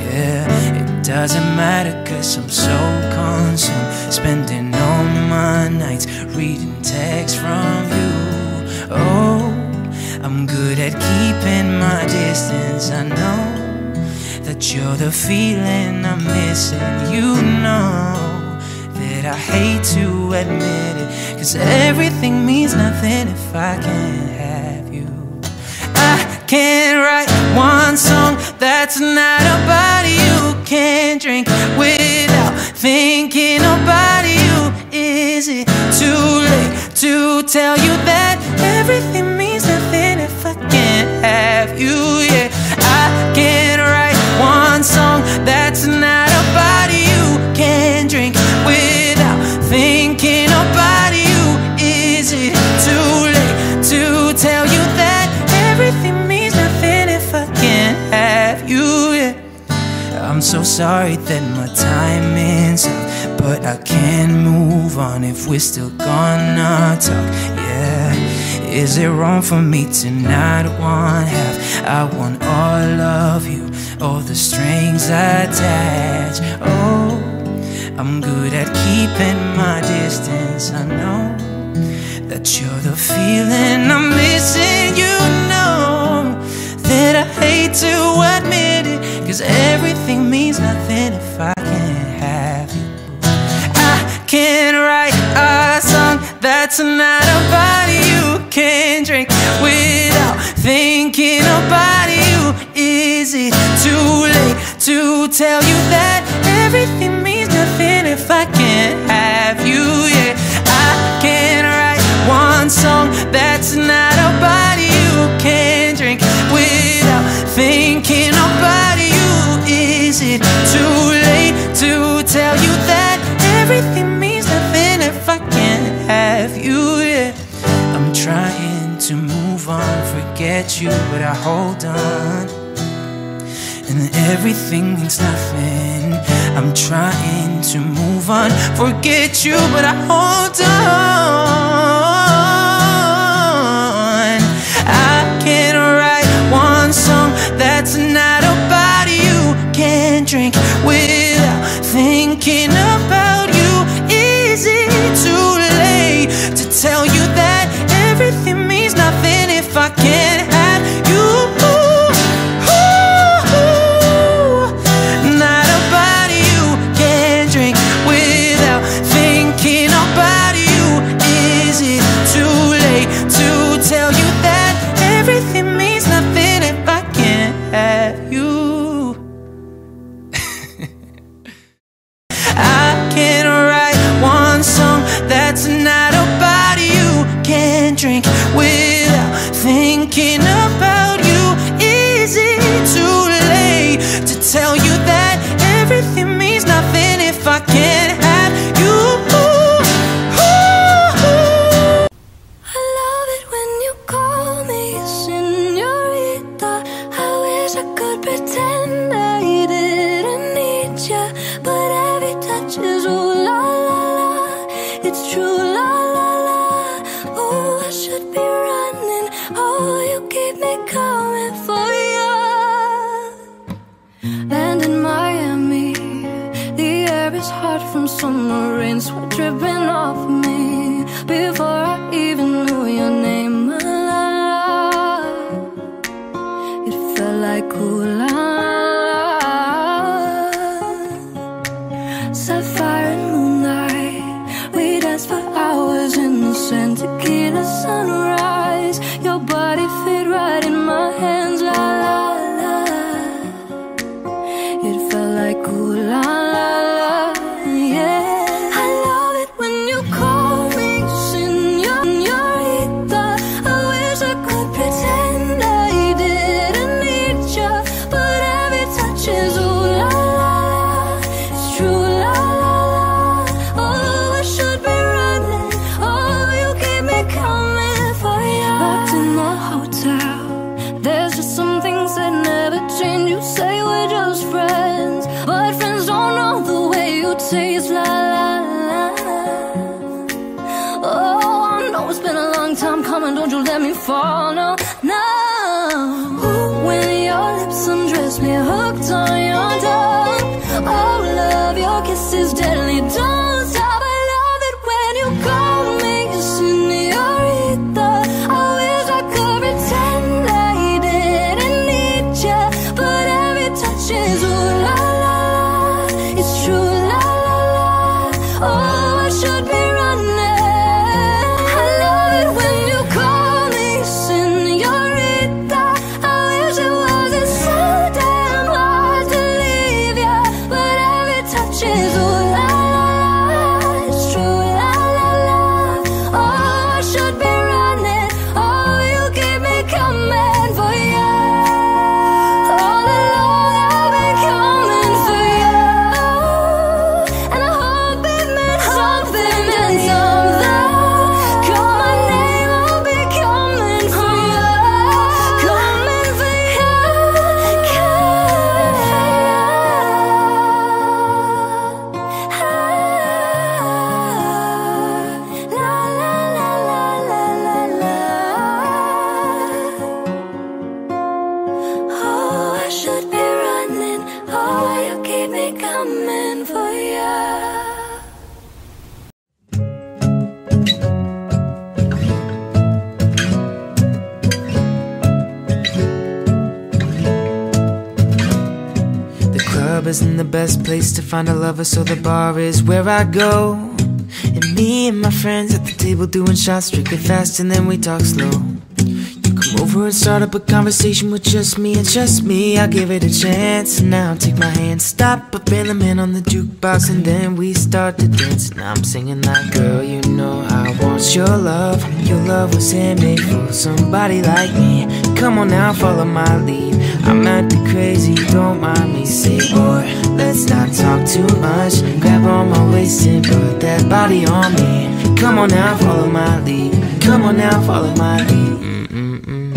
Yeah, it doesn't matter cause I'm so consumed spending all my nights reading texts from you. Oh, I'm good at keeping my distance. I know that you're the feeling I'm missing. You know that I hate to admit it, cause everything means nothing if I can't have you. I can't write one song that's not about you. Can't drink without thinking about you. Is it too late to tell you that everything means nothing if I can't have you? Yeah, I can't write one song that's not about you. Can't drink without thinking about you. Is it too late to tell you that everything means nothing if I can't have you? Yeah, I'm so sorry that my time is up, but I can't move on if we're still gonna talk. Yeah, is it wrong for me to not want half? I want all of you, all the strings attached. Oh, I'm good at keeping my distance. I know that you're the feeling I'm missing. You know that I hate to admit it, cause everything means nothing if I can't have you. I can't write a song that's not about you. Can't drink without thinking about you. Is it too late to tell you that everything means nothing if I can't have you? Yeah, I can't write one song that's not about you. Can't drink without thinking about you. Is it too late to tell you that everything means nothing if I can't have you? Yeah, I'm trying to move on. look at you, but I hold on, and everything means nothing. I'm trying to move on, forget you, but I hold on. I can't write one song that's not about you. Can't drink without thinking about you. Is it too late to tell you that everything means nothing if I can't have you? Not about you. Can't drink without thinking about you. Is it too late to tell you that everything means nothing if I can't have you? I can't write one song that's not about you. Can't drink without thinking about you. Is it too late to tell you that everything means nothing if I can't have you? I love it when you call me señorita. I wish I could pretend I didn't need ya, but every touch is ooh la la la. It's true, la la la. Oh, I should be running. Oh, you keep me coming for ya. And in Miami, the air is hot from summer rain, sweat dripping off me before I even knew your name. La, la, la. It felt like ooh la la. Sapphire and moonlight, we danced for hours in the sand. Tequila sunrise, your body fit right in my hands. La la la. It felt like ooh la la la. Yeah. I love it when you call me señorita. I wish I could pretend I didn't need ya, but every touch is ooh la la la. It's true, la la la. Oh, I should be running. Oh, you keep me coming for ya. Locked in the hotel, there's just some things that never change. You say we're just friends, but friends don't know the way you taste. La la la. Oh, I know it's been a long time coming. Don't you let me fall, no, no. Ooh, when your lips undress me, hooked on your tongue. Oh, love, your kiss is deadly. Don't stop. I love it when you call me señorita. I wish I could pretend I didn't need ya, but every touch is ooh la la la. It's true, la la la. Oh, I should be running. I love it when you call me señorita. I wish it wasn't so damn hard to leave ya, but every touch is ooh la la la. It's true, la la la. Oh, I should be running. Oh, you keep me coming for ya. All along I've been coming for ya, and I hope it meant something. And something. Call my name, I'll be coming for ya. Coming for ya. Coming for ya. Oh, I should be running. Oh, you keep me coming for ya. The club isn't the best place to find a lover, so the bar is where I go. And me and my friends at the table doing shots, drinking fast, and then we talk slow. You come over and start up a conversation with just me, and just me, I'll give it a chance. And now take my hand, stop up and the man on the jukebox, and then we start to dance. And I'm singing like, girl, you know I want your love. Your love was handmade for somebody like me. Come on now, follow my lead. I'm acting crazy, don't mind me. Say, boy, let's not talk too much. Grab on my waist and put that body on me. Come on now, follow my lead. Come on now, follow my lead. Mm-mm-mm.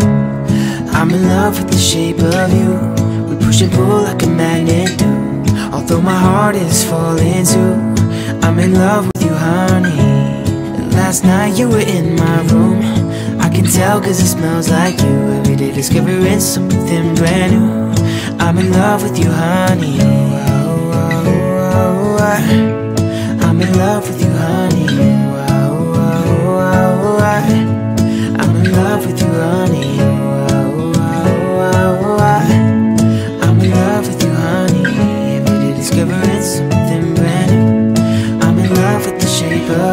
I'm in love with the shape of you. We push and pull like a magnet do. Although my heart is falling too, I'm in love with you, honey. And last night you were in my room. I can tell cause it smells like you. Every day discovering something brand new. I'm in love with you, honey. Oh, oh, oh, oh, oh. I'm in love with you, honey. Oh, oh, oh, oh, oh, oh. I'm in love with you, honey.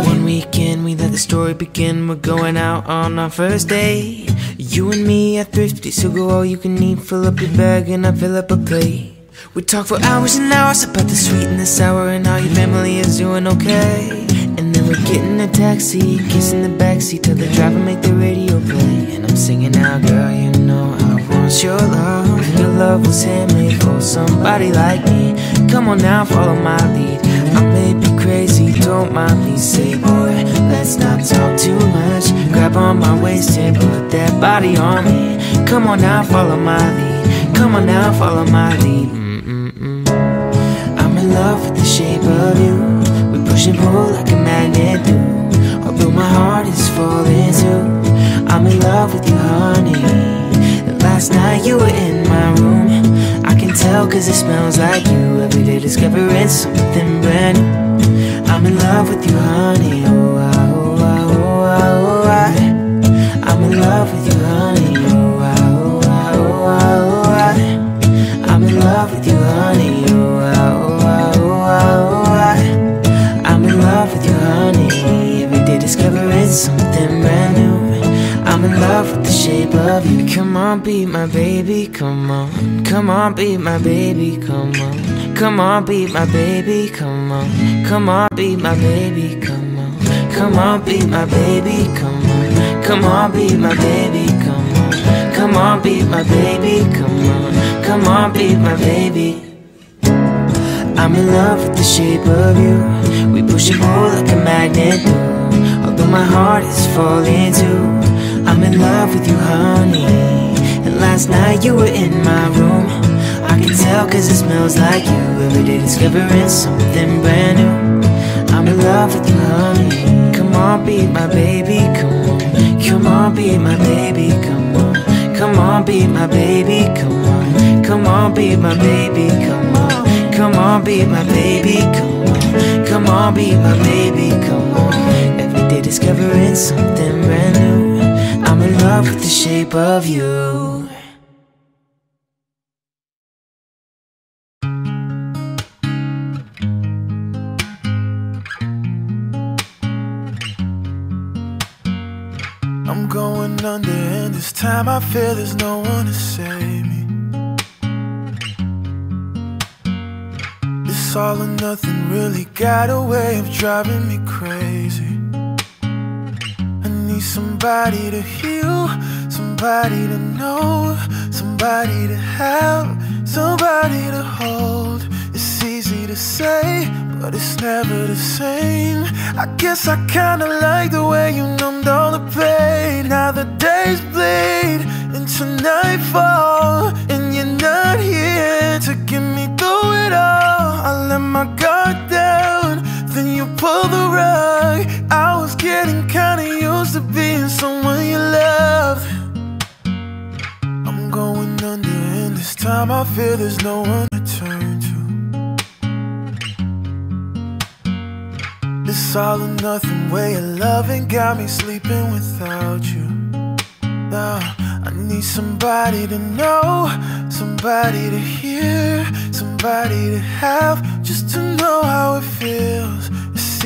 One weekend we let the story begin. We're going out on our first date. You and me at Thrifty, so go all you can eat. Fill up your bag and I fill up a plate. We talk for hours and hours about the sweet and the sour and how your family is doing okay. And then we get in a taxi, kissing the backseat till the driver make the radio play. And I'm singing out, girl, you know I want your love. And your love was handmade for somebody like me. Come on now, follow my lead. I may be crazy, don't mind me, say boy, let's not talk too much. Grab on my waist and put that body on me. Come on now, follow my lead. Come on now, follow my lead. Mm-mm-mm. I'm in love with the shape of you. We push and pull like a magnet do. Although my heart is falling too, I'm in love with you, honey. Last night you were in my room. I can tell cause it smells like you. Every day discovering something brand new. I'm in love with you, honey. Oh, I, oh, I, oh, I, oh, I. I'm in love with you, honey. Oh, I, oh, I, oh, I, oh, I. I'm in love with you, honey. Oh, I, oh, I, oh, I, oh, I. I'm in love with you, honey. Every day discovering something brand new. I'm in love with the shape of you. Come on, be my baby, come on. Come on, be my baby, come on. Come on, be my baby, come on. Come on, be my baby, come on. Come on, be my baby, come on. Come on, be my baby, come on. Come on, be my baby, come on. Come on, be my baby. I'm in love with the shape of you. We push and pull like a magnet do. Although my heart is falling too, I'm in love with you, honey. And last night you were in my room. I can tell cause it smells like you. Every day discovering something brand new. I'm in love with you, honey. Come on, be my baby, come on. Come on, be my baby, come on. Come on, be my baby, come on. Come on, be my baby, come on. Come on, be my baby, come on. Come on, be my baby, come on. Every day discovering something brand new. I'm in love with the shape of you. I'm going under and this time I feel there's no one to save me. This all or nothing really got a way of driving me crazy. Somebody to heal, somebody to know, somebody to help, somebody to hold. It's easy to say, but it's never the same. I guess I kinda like the way you numbed all the pain. Now the days bleed into nightfall, and you're not here to get me through it all. I let my guard down, then you pull the rug. I was getting kinda used to being someone you love. I'm going under and this time I feel there's no one to turn to. This all or nothing way of loving got me sleeping without you. Now I need somebody to know, somebody to hear, somebody to have, just to know how it feels.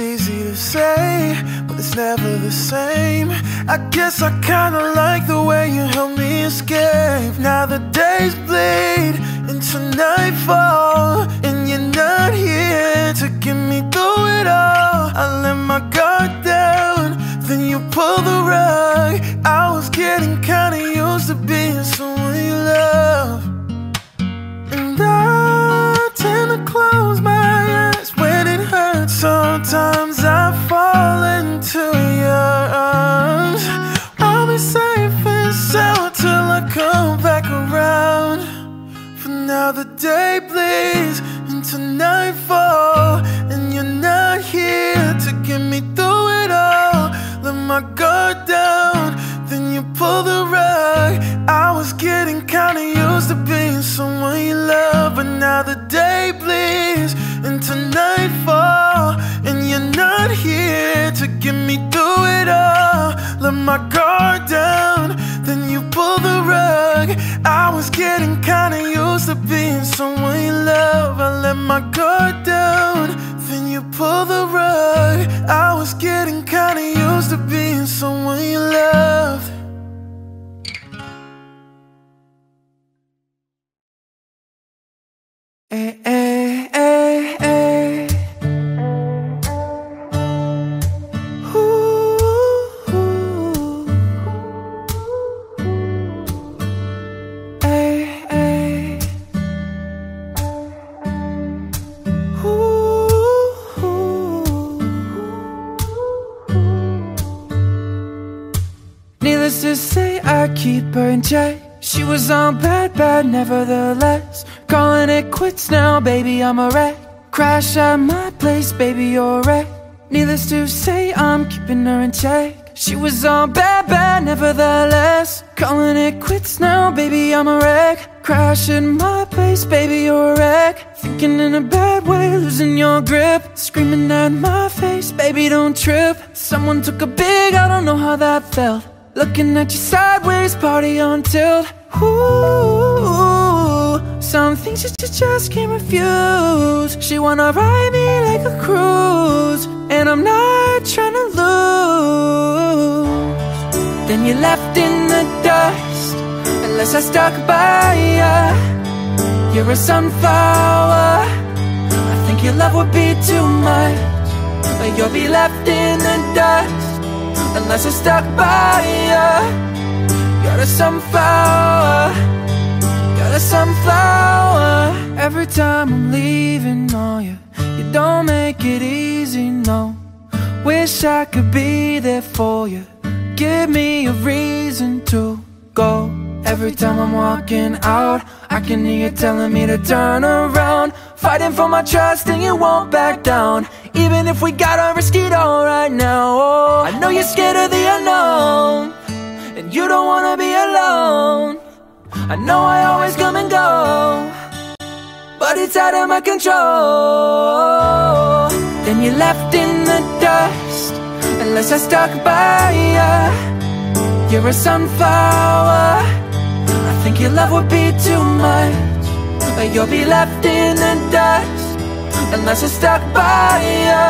Easy to say, but it's never the same. I guess I kinda like the way you help me escape. Now the days bleed into nightfall, and you're not here to get me through it all. I let my guard down, then you pull the rug. I was getting kinda used to being someone you love. And I tend to close my eyes when it hurts. Sometimes I fall into your arms. I'll be safe and sound till I come back another day, please, into nightfall. And you're not here to get me through it all. Let my guard down, then you pull the rug. I was getting kinda used to being someone you love. I let my guard down, then you pull the rug. I was getting kinda used to being someone you loved. Hey, hey, hey, hey. Ooh, ooh, ooh. Hey, hey. Ooh, ooh, ooh. Needless to say, I keep her in check. She was on bad, bad, nevertheless. Calling it quits now, baby, I'm a wreck. Crash at my place, baby, you're a wreck. Needless to say, I'm keeping her in check. She was on bad, bad, nevertheless. Calling it quits now, baby, I'm a wreck. Crash at my place, baby, you're a wreck. Thinking in a bad way, losing your grip. Screaming at my face, baby, don't trip. Someone took a big, I don't know how that felt. Looking at you sideways, party on tilt. Ooh, some things you just can't refuse. She wanna ride me like a cruise, and I'm not trying to lose. Then you left in the dust, unless I stuck by ya. You're a sunflower, I think your love would be too much. But you'll be left in the dust, unless I stuck by ya. You're a sunflower, you're a sunflower. Every time I'm leaving on you, you don't make it easy, no. Wish I could be there for you, give me a reason to go. Every time I'm walking out, I can hear you telling me to turn around. Fighting for my trust and you won't back down, even if we gotta risk it all right now. Oh, I know you're scared of the unknown, and you don't wanna be alone. I know I always come and go, but it's out of my control. Then you left in the dust, unless I stuck by ya. You're a sunflower, I think your love would be too much. But you'll be left in the dust, unless I stuck by ya.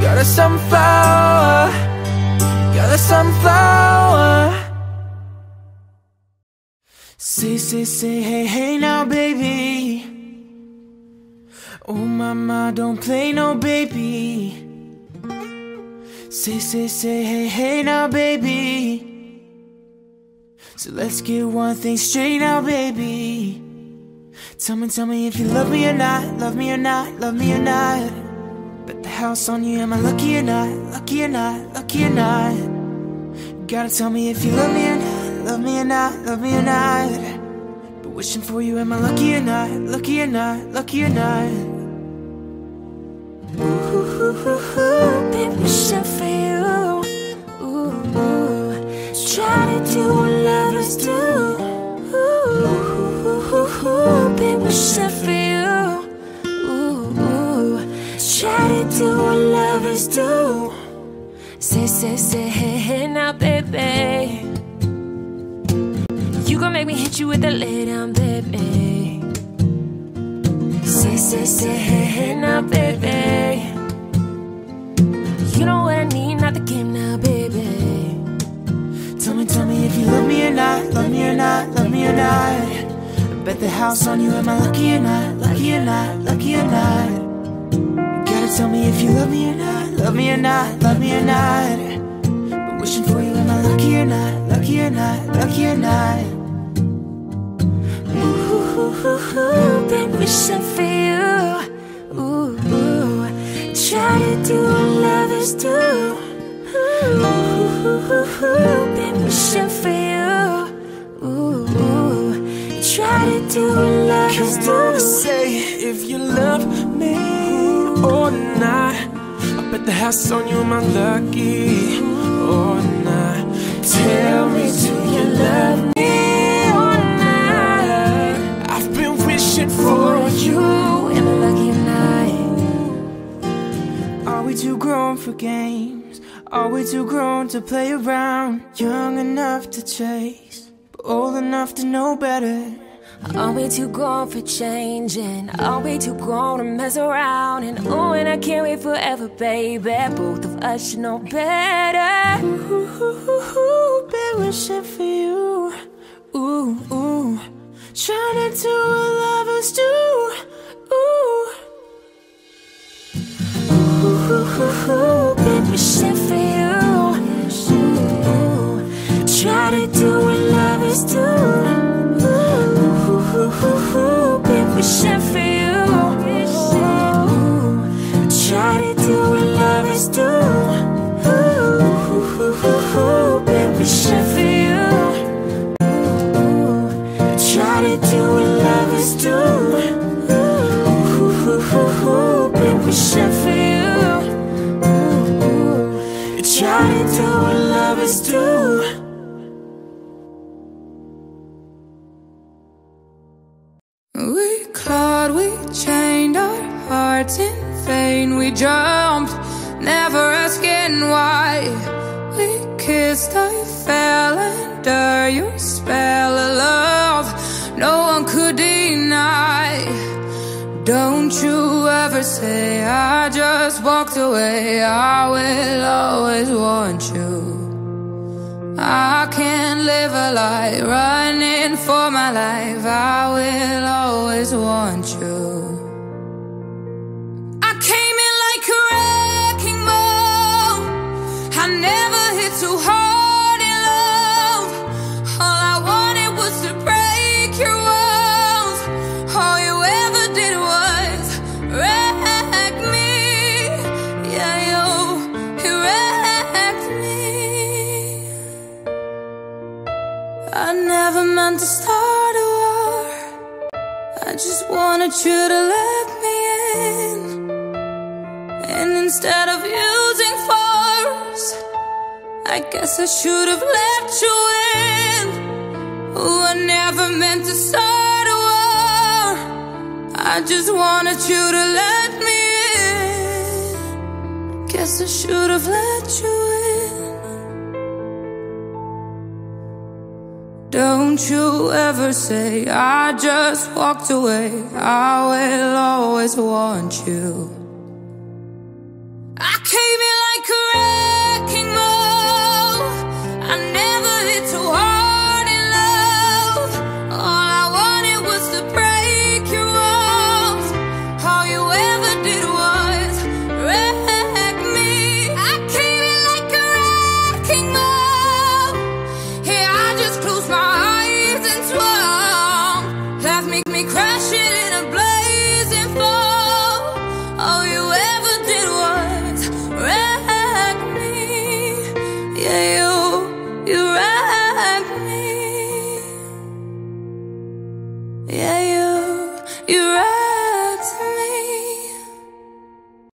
You're a sunflower, you're a sunflower. Say, say, say, hey, hey now, baby. Oh, mama, don't play no baby. Say, say, say, hey, hey now, baby. So let's get one thing straight now, baby. Tell me, tell me if you love me or not, love me or not, love me or not. Bet the house on you, am I lucky or not, lucky or not, lucky or not? You gotta tell me if you love me or not, love me or not, love me or not. But wishing for you, am I lucky or not, lucky or not, lucky or not? Ooh, ooh, ooh, ooh, been wishing for you. Ooh, ooh, try to do what lovers do. Ooh, ooh, been wishing for you. Ooh, ooh, try to do what lovers do. Say, say, say, hey, hey, now, baby. You gon' make me hit you with a lay down, baby. Say, say, say, hey, hey, now, baby. You know what I need, not the game now, baby. Tell me, tell me if you love me or not, love me or not, love me or not. Bet the house on you, am I lucky or not, lucky or not, lucky or not? You gotta tell me if you love me or not, love me or not, love me or not. But wishing for you, am I lucky or not, lucky or not, lucky or not? Ooh, ooh, ooh, been wishing for you. Ooh, ooh, try to do what lovers do. Ooh, ooh, ooh, been wishing for you. Ooh, ooh, try to do what lovers do. Come on, say if you love me or not. I bet the house on you, am I lucky or not? Tell me, do you love me or not? I've been wishing for you. to play around, young enough to chase, but old enough to know better. Are we too grown for changing? Are we too grown to mess around? And oh, and I can't wait forever, baby. Both of us should know better. Ooh, been wishing for you. Ooh, ooh, trying to do what lovers do. Ooh, ooh, been wishing for you. Ooh, try to do what lovers do. Wishing for you, ooh, try to do what lovers do. Ooh, been wishing for you, ooh, try to do what lovers do. Ooh, been wishing for you, ooh, try to do what lovers do. In vain we jumped, never asking why. We kissed, I fell under your spell of love, no one could deny. Don't you ever say I just walked away. I will always want you. I can't live a lie, running for my life. I will always want you. I never hit too hard in love. All I wanted was to break your walls. All you ever did was wreck me. Yeah, you, you wrecked me. I never meant to start a war. I just wanted you to let me in. And instead of using force, I guess I should have let you in. Ooh, I never meant to start a war. I just wanted you to let me in. Guess I should have let you in. Don't you ever say I just walked away. I will always want you. I came in like a wrecking ball. I never hit too hard in love. All I wanted was to break your walls. All you ever did was wreck me. I came in like a wrecking ball. Here I just closed my eyes and swung. Life make me crash it in a blazing fall. All you ever did was wreck me. Yeah, you. You wreck me. Yeah, you, you wreck me.